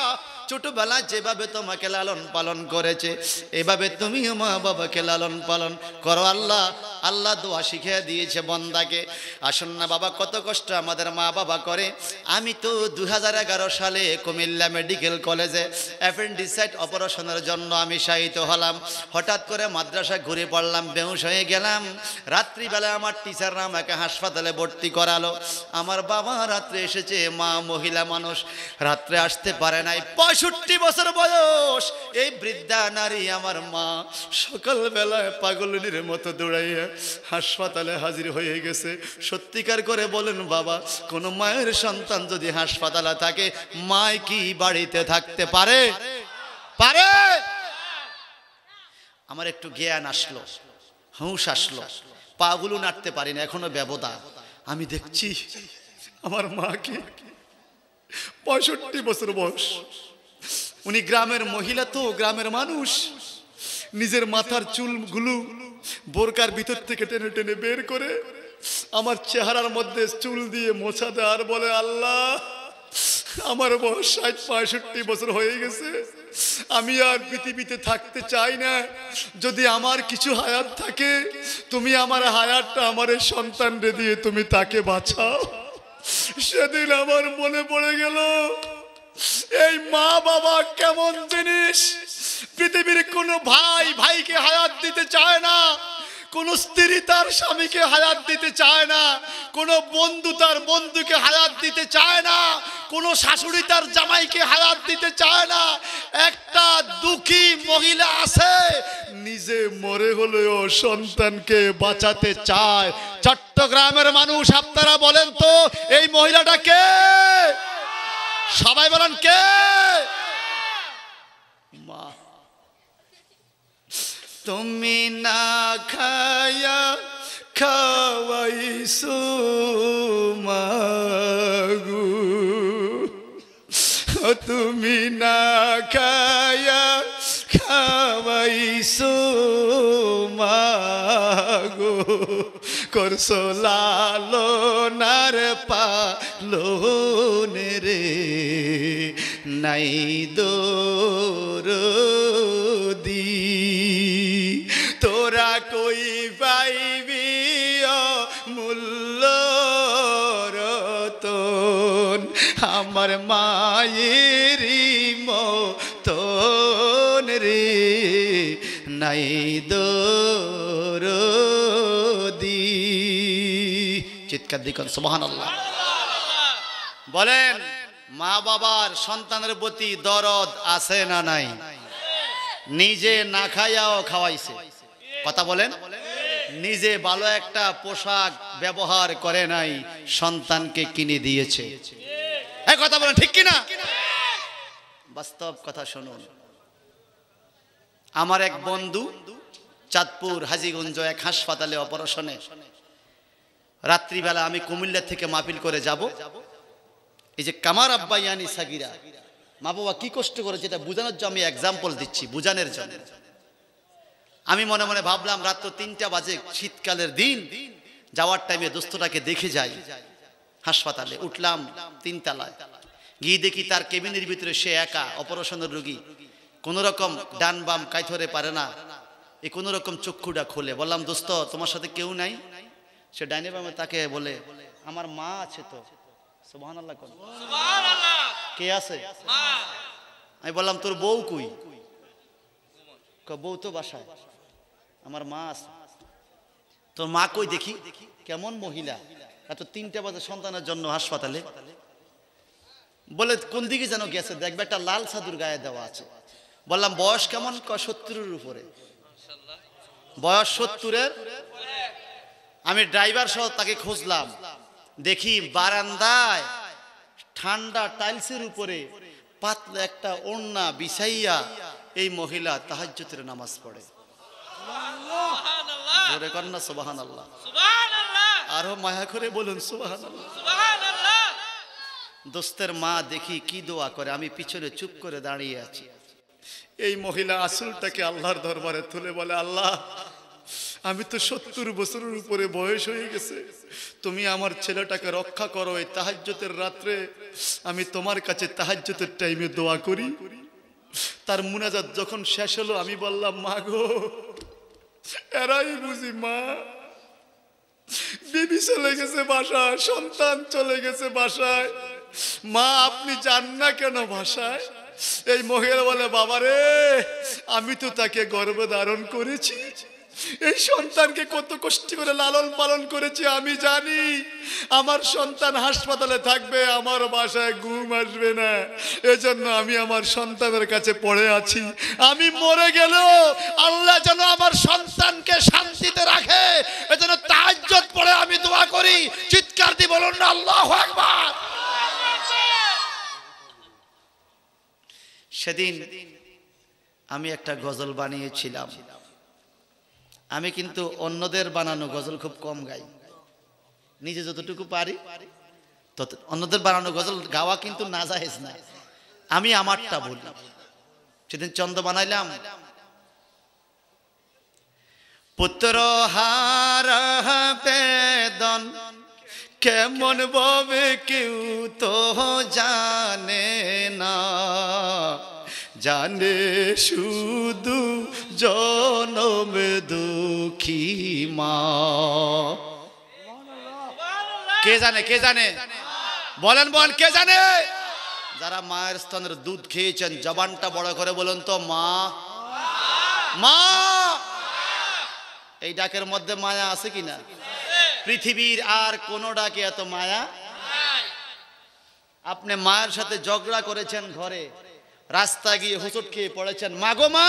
ছোটবেলা যেভাবে তোমাকে লালন পালন করেছে এভাবে তুমিও মা বাবাকে লালন পালন করো। আল্লাহ আল্লাহ দোয়া শিখিয়ে দিয়েছে বন্দাকে। আসুন না বাবা, কত কষ্ট আমাদের মা বাবা করে। আমি তো ২০১১ সালে কুমিল্লা মেডিকেল কলেজে অ্যাপেন্ডিসাইট অপারেশনের জন্য আমি শায়িত হলাম। হঠাৎ করে মাদ্রাসা ঘুরে পড়লাম, বেহুশ হয়ে গেলাম। রাত্রিবেলা আমার টিচাররা আমাকে হাসপাতালে ভর্তি করালো। আমার বাবা রাত্রে এসেছে, মা মহিলা মানুষ, রাত্রে আসতে পারে নাই। ৬৫ বছর বয়স এই বৃদ্ধা নারী আমার মা সকালবেলায় পাগলিনীর মতো দৌড়াইয়া হাসপাতালে হাজির হয়ে গেছে। সত্যিকার করে বলেন বাবা, কোনো মায়ের সন্তান যদি হাসপাতালে থাকে, মায় কি বাড়িতে থাকতে পারে? পারে। আমার একটু জ্ঞান আসলো, হুঁশ আসলো, পাগুলো নাড়তে পারি না, এখনো ব্যবধান। আমি দেখছি আমার মাকে, ৬৫ বছর বয়স, উনি গ্রামের মহিলা, তো গ্রামের মানুষ, নিজের মাথার চুলগুলো বোরকার ভিতর থেকে টেনে টেনে বের করে আমার চেহারার মধ্যে চুল দিয়ে মোছা দেয় আর বলে, আল্লাহ আমার বয়স ৬৫ বছর হয়ে গেছে, আমি আর পৃথিবীতে থাকতে চাই না। যদি আমার কিছু হায়াত থাকে, তুমি আমার হায়াতটা আমার সন্তানরে দিয়ে তুমি তাকে বাঁচাও। সেদিন আমার মনে পড়ে গেল এই মা বাবা কেমন জিনিস। পৃথিবীর কোনো ভাই ভাইকে হায়াত দিতে চায় না, কোনো স্ত্রী তার স্বামীকে হায়াত দিতে চায় না, কোনো বন্ধু তার বন্ধুকে হায়াত দিতে চায় না, কোনো শাশুড়ি তার জামাইকে হায়াত দিতে চায় না। একটা দুঃখী মহিলা আছে, নিজে মরে হলেও সন্তানকে বাঁচাতে চায়। চট্টগ্রামের মানুষ আপনারা বলেন তো এই মহিলাটা কে? সবাই বলেন কে? মা। তুমি না খায়া খাওয়াইছো মা গো, তুমি না খায়া খাওয়াইছো মা গো, করছো লালনার পালনে রে নাই দরদি, তোরা কই পাইবি মূল্য রতন আমার মায়েরি মতন রে নাই দরদি। চিৎকার দিক সুবহানাল্লাহ বলেন। মা বাবার সন্তানের প্রতি দরদ আছে না নাই? নিজে না খাইয়াও খাওয়াইছে, কথা বলেন। নিজে ভালো একটা পোশাক ব্যবহার করে নাই, সন্তানকে কিনে দিয়েছে, এই কথা বলেন ঠিক কিনা? বাস্তব কথা শুনুন। আমার এক বন্ধু চাঁদপুর হাজীগঞ্জ এক হাসপাতালে অপারেশনে, রাত্রিবেলা আমি কুমিল্লা থেকে মাহফিল করে যাব। এই যে কামার আব্বাইয়ানি সাগীরা, মা বাবা কি কষ্ট করেছে এটা বোঝানোর জন্য আমি এক্সাম্পল দিচ্ছি, বোঝানোর জন্য। আমি মনে মনে ভাবলাম রাত ৩টা বাজে, শীতকালের দিন, যাওয়ার টাইমে দোস্তটাকে দেখে যাই। হাসপাতালে উঠলাম ৩তলায়, গিয়ে দেখি তার কেবিনের ভিতরে সে একা, অপারেশনের রোগী, কোনো রকম ডান বাম কাইথরে পারে না। এই কোনো রকম চক্ষুটা খুলে বললাম, দোস্ত তোমার সাথে কেউ নাই? से डाइने बामे ताके बोले आमार मा आछे तो सुबहानाल्लाह कोन सुबहानाल्लाह के आछे मा আমি বললাম তোর বউ কই ক বউ তো বাসায় আমার মা আছে তোর মা কই দেখি কেমন মহিলা এত 3টা বাজে সন্তানের জন্য হাসপাতালে বলে কোন দিকে জানো গেছে দেখবে একটা লাল চাদর গায়ে দেওয়া আছে বললাম বয়স কেমন ক 70 এর উপরে মাশাআল্লাহ বয়স 70 এর উপরে আমি ড্রাইভার সহ তাকে খুঁজলাম দেখি বারান্দায় ঠান্ডা টাইলসের উপরে পাতলা একটা ওন্না বিছাইয়া এই মহিলা তাহাজ্জুদের নামাজ পড়ে সুবহানাল্লাহ জোরে কর না সুবহানাল্লাহ সুবহানাল্লাহ আরো মায়া করে বলুন সুবহানাল্লাহ সুবহানাল্লাহ দোস্তের মা দেখি কি দোয়া করে আমি পিছনে চুপ করে দাঁড়িয়ে আছি এই মহিলা আসলটাকে আল্লাহর দরবারে তুলে বলে আল্লাহ আমি তো 70 বছরের উপরে বয়স হয়ে গেছে তুমি আমার ছেলেটাকে রক্ষা করো এই তাহাজ্জুদের রাতে আমি তোমার কাছে তাহাজ্জুদের টাইমে দোয়া করি তার মুনাজাত যখন শেষ হলো আমি বললাম মা গো এরাই বুঝি মা বিবি চলে গেছে বাসায় সন্তান চলে গেছে বাসায় মা আপনি জান না কেন বাসায় এই মহিলা বলে বাবা রে আমি তো তাকে গর্ভে ধারণ করেছি এই সন্তানকে কত কষ্ট করে লালন পালন করেছি আমি জানি আমার সন্তান হাসপাতালে থাকবে আমার বাসায় ঘুম আসবে না এজন্য আমি আমার সন্তানের কাছে পড়ে আছি আমি মরে গেলেও আল্লাহ যেন আমার সন্তানকে শান্তিতে রাখে এজন্য তাহাজ্জুদ পড়ে আমি দোয়া করি চিৎকার দিয়ে বলুন না আল্লাহু আকবার সেদিন আমি একটা গজল বানিয়েছিলাম আমি কিন্তু অন্যদের বানানো গজল খুব কম গাই নিজে যতটুকু পারি তত অন্যদের বানানো গজল গাওয়া কিন্তু নাজায়েজ না আমি আমারটা বললাম সেদিন ছন্দ বানাইলাম পুত্র হারা বেদন কেমন ভাবে কেউ তো জানে না জানে শুধু জনম দুঃখী মা কে জানে বলেন বলেন কে জানে যারা মায়ের স্তনের দুধ খেয়েছেন জবানটা বড় করে বলেন তো মা মা এই ডাকের মধ্যে মায়া আছে কিনা পৃথিবীর আর কোন ডাকে এত মায়া নাই আপনি মায়ের সাথে ঝগড়া করেছেন ঘরে রাস্তা গিয়ে হোঁচট খেয়ে পড়েছেন মাগো মা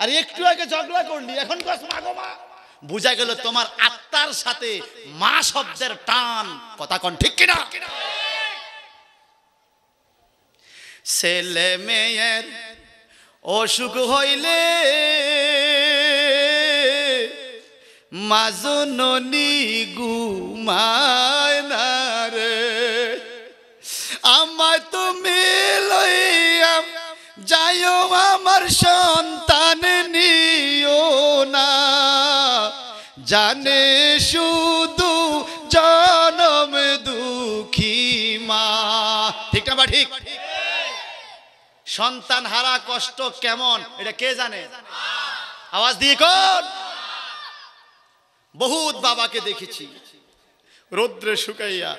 আর একটু আগে ঝগড়া করলি এখন কস মাগো মা বুঝা গেল তোমার আত্মার সাথে মা শব্দের টান কথা কোন ঠিক কিনা ছেলে মেয়ের অসুখ হইলে মা জননী ঘুমায় না রে আমার তুমি লইয়া যাইও আমার সন্তান নিও না জানে শুধু জনম দুঃখী মা ঠিক না বা ঠিক সন্তান হারা কষ্ট কেমন এটা কে জানে আওয়াজ দিয়ে কোন বহুত বাবাকে দেখেছি রৌদ্রে শুকাইয়া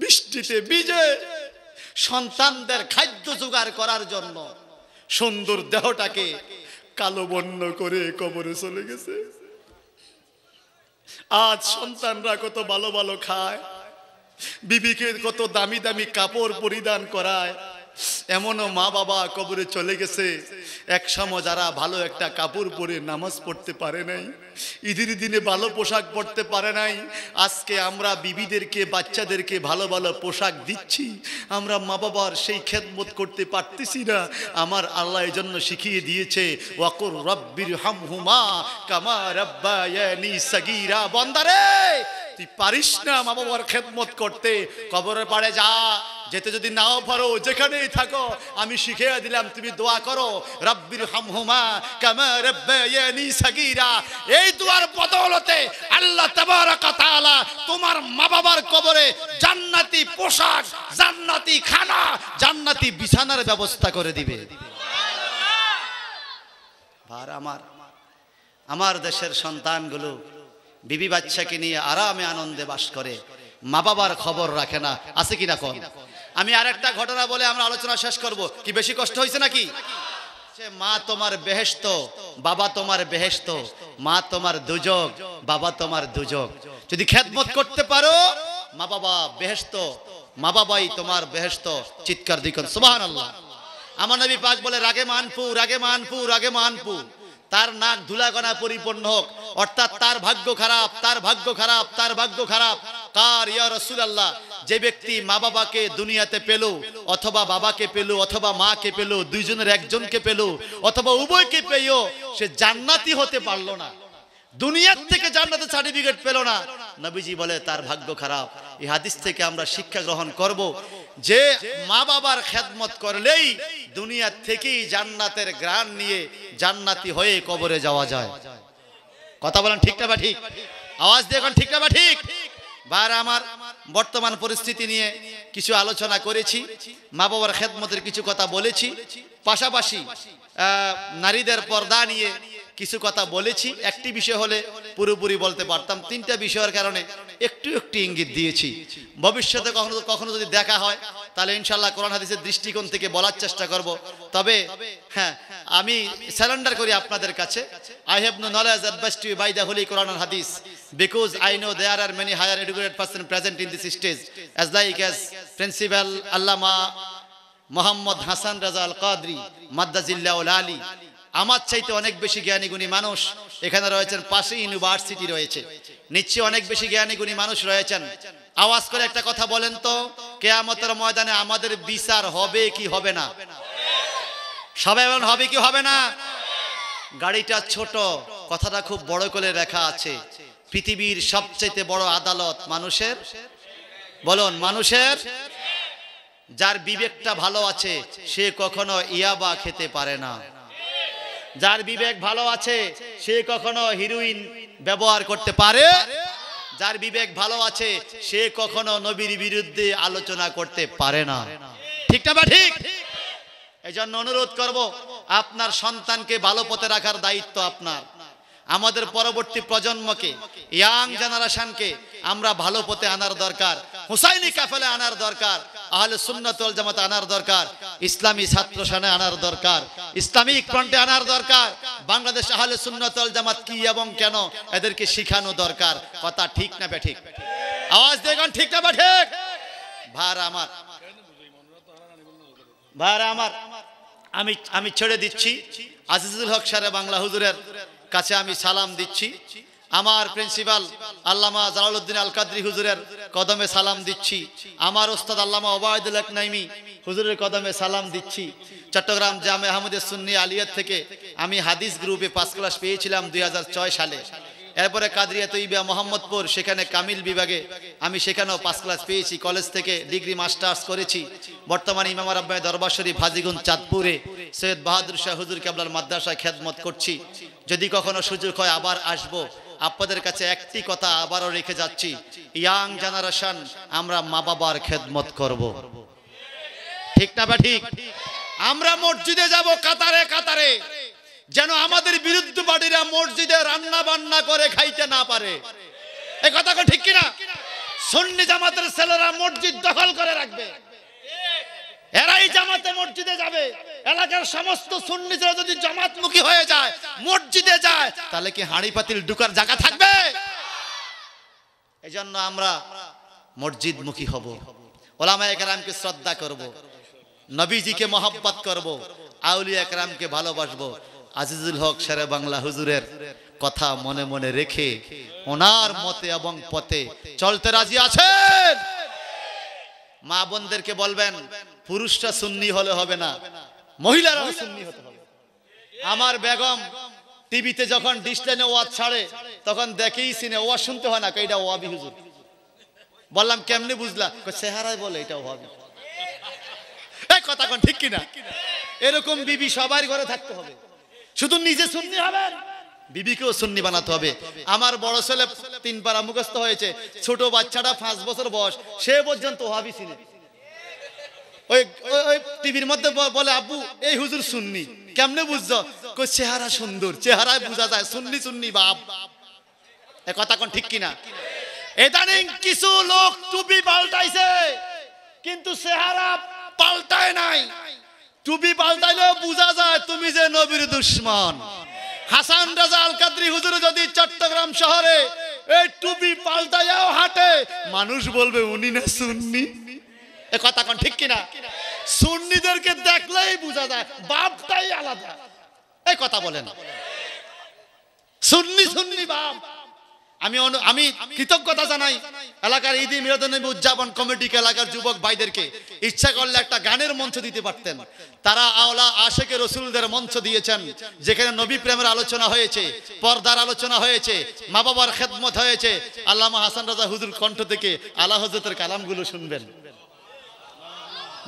বৃষ্টিতে ভিজে সন্তানদের খাদ্য জোগাড় করার জন্য সুন্দর দেহটাকে কালো বর্ণ করে কবরে চলে গেছে আজ সন্তানরা কত ভালো ভালো খায় বিবিকে কত দামি দামি কাপড় পরিধান করায় এমনও মা বাবা কবরে চলে গেছে এক সময় যারা ভালো একটা কাপড় পরে নামাজ পড়তে পারে নাই ঈদের দিনে ভালো পোশাক পরতে পারে নাই আজকে আমরা বিবিদেরকে বাচ্চাদেরকে ভালো ভালো পোশাক দিচ্ছি আমরা মা বাবার সেই খেদমত করতে পারতেছি না আমার আল্লাহ এজন্য শিখিয়ে দিয়েছে ওয়াকুর রাব্বিরহামহুমা কামা রাব্বায়ানি সাগীরা বান্দারে তুই পারিস না মা বাবার খেদমত করতে কবরে পাড়ে যা যেতে যদি নাও পারো যেখানেই থাকো আমি শিখিয়ে দিলাম তুমি দোয়া করো রাব্বিরহামহুমা কামা রাব্বায়ানি সাগীরা এই দুয়ার বদৌলতে আল্লাহ তাবারাকা তাআলা তোমার মা বাবার কবরে জান্নাতি পোশাক জান্নাতি খানা জান্নাতি বিছানার ব্যবস্থা করে দিবে সুবহানাল্লাহ ভার আমার দেশের সন্তানগুলো बीबी बाच्चा के लिए आराम आनंदे बास करे मा बाबार खबर रखे ना आसे कि ना कौन आमी आरेकटा घटना बोले आमरा आलोचना शेष करबो कि बेशी कष्ट हयसे नाकि माँ तोमार बेहेश्तो बाबा तोमार बेहेश्तो माँ तोमार दुजोग बाबा तोमार दुजोग यदि खेदमत करते पारो माँ बाबा बेहेश्तो माँ बाबाई तोमार बेहेश्तो चित्कार दिखन सुबहानअल्लाह आमार नबी पाक बोले रागे मानपू रागे मानपू रागे मानपू तार नाक धूलाकणा परिपूर्ण होक अर्थात तार भाग्य खराब तार भाग्य खराब तार भाग्य खराब कार या रसूलुल्लाह जे व्यक्ति माँ बाबा के दुनियाते पेलो अथवा बाबा के पेलो अथवा माँ के पेलो दुइजनेर एकजन के पेलो अथवा उभय के पेयो से जान्नाती होते पारलो ना दुनिया थेके जान्नातेर सार्टिफिकेट पेलो ना नबीजी बोले तार भाग्य खराब ए हादिस थेके आमरा शिक्षा ग्रहण करबो जे माँ बाबार खेदमत करलेई दुनिया थेकेई जान्नातेर ग्रान निये जान्नाती हये कबरे जावा जाय कथा बोलेन ठीक ना बा ठीक आवाज दिये कोन ठीक ना बा ठीक बारा आमार बर्तमान परिस्थिति निये किछु आलोचना करेछि मा बाबार खेदमतेर किछु कथा बोलेछि पाशापाशी नारीदेर पर्दा निये किछु कथा बोलेछि एकटी विषय होले पुरोपुरि बोलते पारताम तीनटा विषयेर कारणे एकटु एकटु इंगित दियेछि भविष्यते कखनो कखनो जदि देखा हय ताहले इनशाआल्लाह कुरान हादिसेर दृष्टिकोण थेके बोलार चेष्टा करब तबे हाँ आमी सारेंडार करी आपनादेर काछे I have no knowledge advice to you by the holy Quran and हादिस because I know there are many higher educated person present in this stage as like as principal allama mohammad hasan raza al qadri maddazillahul ali আমার চাইতে অনেক বেশি জ্ঞানী গুণী মানুষ এখানে রয়েছেন পাশে ইউনিভার্সিটি রয়েছে নিচে অনেক বেশি জ্ঞানী গুণী মানুষ রয়েছেন আওয়াজ করে একটা কথা বলেন তো কিয়ামতের ময়দানে আমাদের বিচার হবে কি হবে না সবাই বলেন হবে কি হবে না গাড়িটা ছোট কথাটা খুব বড় করে লেখা আছে পৃথিবীর সবচেয়ে বড় আদালত মানুষের বলুন মানুষের যার বিবেকটা ভালো আছে সে কখনো ইয়াবা খেতে পারে না जार विवेक भालो आछे से कखनो हिरोइन व्यवहार करते पारे जार विवेक भालो आछे से कखनो नबीर बिरुद्धे आलोचना करते पारे ना ठीक ना बा ठीक एजন্য অনুরোধ করব আপনার সন্তানকে ভালো পথে রাখার দায়িত্ব আপনার আমাদের পরবর্তী প্রজন্মকে ইয়াং জেনারেশনকে আমরা ভালো পথে আনার দরকার হুসাইনি কাফেলা আনার দরকার आहले सुन्नत वल जमात आनार दरकार इस्लामी छात्र सेना आनार दरकार इस्लामिक फ्रंटे आनार दरकार बांग्लादेश आहले सुन्नत वल जमात की एवं केन एदेरके शिखानो दरकार कथा ठीक ना बेठिक आवाज देगन ठीक ना बेठिक भार आमार आमी आमी छेड़े दिच्छी আজিজুল হক সাহেব বাংলা হুজুরের কাছে আমি সালাম দিচ্ছি आमार प्रिंसिपाल अल्लामा जलालुद्दीन आल कादरी हुजूरेर कदमे सालाम दिच्छी आमार उस्ताद अल्लामा ओबायदुल हक नाइमी हुजूरेर कदमे सालाम दिच्छी चट्टग्राम जामे आहमदे सुन्नी आलियत थेके आमी हादिस ग्रुपे पास क्लास पेयेछिलाम 2006 साले एरपरे कादरिया तैयबा मोहम्मदपुर सेखाने कामिल विभागे आमी सेखानेओ पास क्लास पेयेछि कलेज थेके डिग्री मास्टार्स करेछि बर्तमाने इमाम रब्बानी दरबार शरीफ हाजीगंज चाँदपुरे सैयद बाहादुर शाह हुजूर केबलार मद्रासाय खिदमत करछि यदि कखनो सुयोग हय आबार आसबो আপনাদের কাছে একটি কথা আবারো রেখে যাচ্ছি ইয়াং জেনারেশন আমরা মা-বাবার খেদমত করব ঠিক না বা ঠিক আমরা মসজিদে যাব কাতারে কাতারে যেন আমাদের বিরুদ্ধ পার্টিরা মসজিদে রান্না বান্না করে খাইতে না পারে এই কথা কি ঠিক কি না সুন্নি জামাতের ছেলেরা মসজিদ দখল করে রাখবে এরাই জামাতে মসজিদে যাবে এলাকার সমস্ত সুন্নিরা যদি জামাতমুখী হয়ে যায় মসজিদে যায় তাহলে কি হাড়ি পাতিল ঢুকার জায়গা থাকবে এজন্য আমরা মসজিদমুখী হব ওলামায়ে কেরামকে শ্রদ্ধা করব নবীজিকে mohabbat করব আউলিয়া কেরামকে ভালোবাসব আজিজুল হক সারা বাংলা হুজুরের কথা মনে মনে রেখে ওনার মতে এবং পথে চলতে রাজি আছেন মা বোনদেরকে বলবেন পুরুষরা সুন্নি হলে হবে না মহিলারাও সুন্নি হতে হবে আমার বেগম টিভিতে যখন ডিসপ্লেনে ওয়াজ ছাড়ে তখন দেখেই সিনে ওয়াজ শুনতে হয় না কইটা ওয়াবি হুজুর বললাম কেমনে বুঝলা কই চেহারায় বলে এটা ওয়াবি এই কথা কোন ঠিক কি না এরকম বিবি সবার ঘরে থাকতে হবে শুধু নিজে সুন্নি হবেন বিবিকেও সুন্নি বানাতে হবে আমার বড় ছেলে তিন পারা মুখস্থ হয়েছে ছোট বাচ্চাটা 5 বছর বয়স সে পর্যন্ত ওয়াবি সিনে টিভির মধ্যে বলে আব্বু এই হুজুর সুন্নি কেমনে বুঝছো কই চেহারা সুন্দর চেহারায় বোঝা যায় সুন্নি সুন্নি বাপ एक कथा कौन ठीक की ना इदानीं किछु लोक टुपी पाल्टाइছে কিন্তু চেহারা পাল্টায় নাই। টুপি পাল্টাইলেও বোঝা যায় তুমি যে নবীর दुश्मन। হাসান রাজা আল কাদরি হুজুর যদি চট্টগ্রাম শহরে এই টুপি পাল্টায়াও হাঁটে মানুষ বলবে উনি না সুন্নি। এই কথা কোন ঠিক কি না? সুন্নিদেরকে দেখলেই বোঝা যায় বাপটাই আলাদা। এই কথা বলেন সুন্নি সুন্নি বাপ। আমি কৃতজ্ঞতা জানাই এলাকার ঈদে মিলাদুন্নবী উদযাপন কমিটি এলাকার যুবক ভাইদেরকে ইচ্ছা করলে একটা গানের মঞ্চ দিতে পারতেন, তারা আওলা আশিকে রাসূলদের মঞ্চ দিয়েছেন যেখানে নবী প্রেমের আলোচনা হয়েছে, পর্দার আলোচনা হয়েছে, মা বাবার খেদমত হয়েছে। আল্লামা হাসান রাজা হুজুর কণ্ঠ থেকে আলা হযরতের কালামগুলো শুনবেন।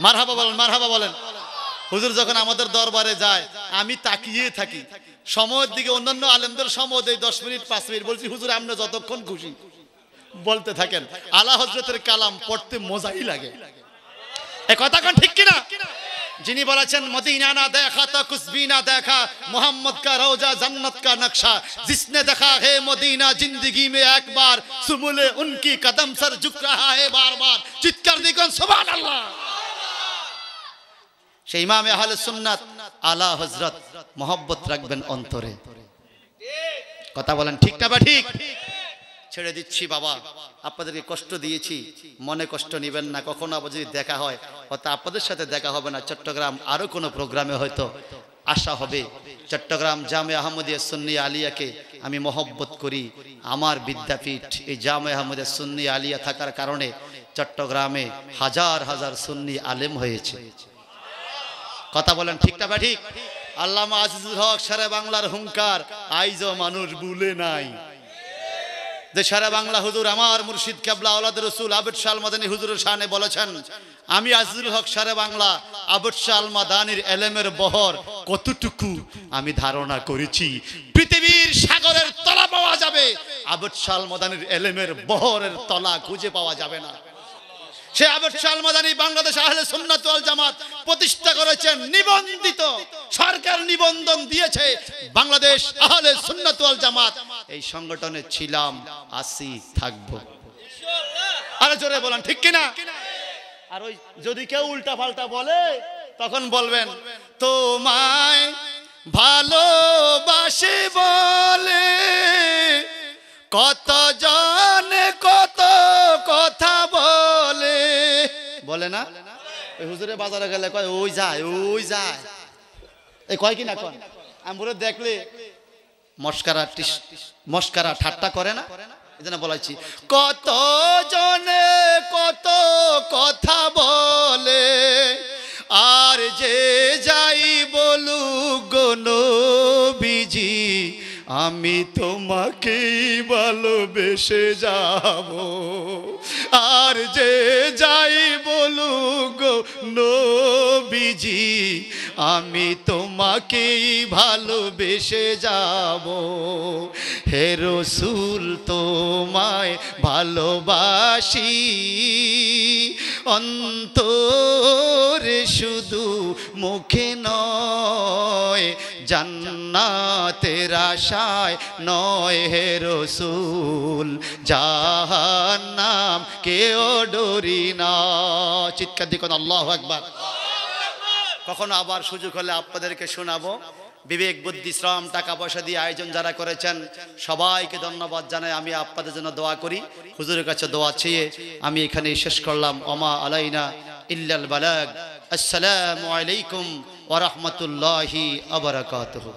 মারহাবা বলেন, মারহাবা বলেন। হুজুর যখন আমাদের দরবারে যায় আমি তাকিয়ে থাকি সময়ের দিকে, অন্যান্য আলেমদের সময় দেই 10 মিনিট 5 মিনিট, বলছি হুজুর আপনি যতক্ষণ খুশি বলতে থাকেন। আলা হযরতের কালাম পড়তে মজাই লাগে। এই কথা কোন ঠিক কিনা? যিনি বলেছেন মদিনা না দেখা তা কুছ ভি না দেখা, মোহাম্মদ কা রওজা জান্নাত কা নকশা, जिसने देखा है मदीना जिंदगी में एक बार, सुमुले उनकी कदम सर झुक रहा है बार बार। চিৎকার দিন সুবহান আল্লাহ। সেই ইমামে আহলে সুন্নাত আলা হযরত মহব্বত রাখবেন অন্তরে। কথা বলেন ঠিক না বা ঠিক? ছেড়ে দিচ্ছি বাবা, আপনাদেরকে কষ্ট দিয়েছি, মনে কষ্ট নেবেন না। কখনো আবার যদি দেখা হয় হয়তো আপনাদের সাথে দেখা হবে না, চট্টগ্রাম আরো কোনো প্রোগ্রামে হয়তো আশা হবে। চট্টগ্রাম জামে আহমদিয়া সুন্নি আলিয়াকে আমি মহব্বত করি। আমার বিদ্যাপীঠ এই জামে আহমদিয়া সুন্নি আলিয়া থাকার কারণে চট্টগ্রামে হাজার হাজার সুন্নি আলেম হয়েছে। কথা বলেন ঠিক না বা ঠিক? আল্লামা আজিজুল হক সারা বাংলার হুঙ্কার আইজও মানুষ ভুলে নাই। যে সারা বাংলা হুজুর আমার মুর্শিদ কেবলা আওলাদ রাসূল আবদ শাহ আল মাদানী হুজুরের শানে বলেছেন আমি আজিজুল হক সারা বাংলা আবদ শাহ আল মাদানীর ইলমের বহর কতটুকু আমি ধারণা করেছি। পৃথিবীর সাগরের তলা পাওয়া যাবে, আবদ শাহ আল মাদানীর ইলমের বহরের তলা খুঁজে পাওয়া যাবে না। সে আবদ শাহ আল মাদানী বাংলাদেশ আহলে সুন্নাত ওয়াল জামাত প্রতিষ্ঠা করেছেন, নিবন্ধিত, সরকার নিবন্ধন দিয়েছে। বাংলাদেশ আহলে সুন্নাত ওয়াল জামাত এই সংগঠনে ছিলাম, আসি, থাকব ইনশাআল্লাহ। আরে জোরে বলেন ঠিক কিনা? আর ওই যদি কেউ উল্টা পাল্টা বলে তখন বলবেন তোমায় ভালোবাসি বলে কত জানে কত কথা বলে। বলে না? ওই হুজুরে বাজারে গেলে কয় ওই যায় ওই যায়, এই কয় কি না কয়? আমি বলে দেখলে মস্কারা ঠাট্টা করে না, এজন্য বলেছি কত জনে কত কথা বলে আর যে যাই বলু গো নবীজি আমি তোমাকেই ভালোবেসে যাব। আর যে যাই বলু গো নবীজি আমি তোমাকেই ভালোবেসে যাব। হে রাসূল তোমায় ভালোবাসি অন্তরে শুধু মুখে নয়, জান্নাতের আশায় নয় হে রাসূল, জাহান্নাম কেউ ডরি না। চিৎকার দিন আল্লাহু আকবার। কখনো আবার সুযোগ হলে আপনাদেরকে শোনাবো। বিবেক বুদ্ধি শ্রম টাকা পয়সা দিয়ে আয়োজন যারা করেছেন সবাইকে ধন্যবাদ জানাই। আমি আপনাদের জন্য দোয়া করি, হুজুরের কাছে দোয়া চেয়ে আমি এখানেই শেষ করলাম। ওমা আলাইনা ইল্লাল বালাগ। আসসালামু আলাইকুম ওয়া রাহমাতুল্লাহি ওয়া বারাকাতুহু।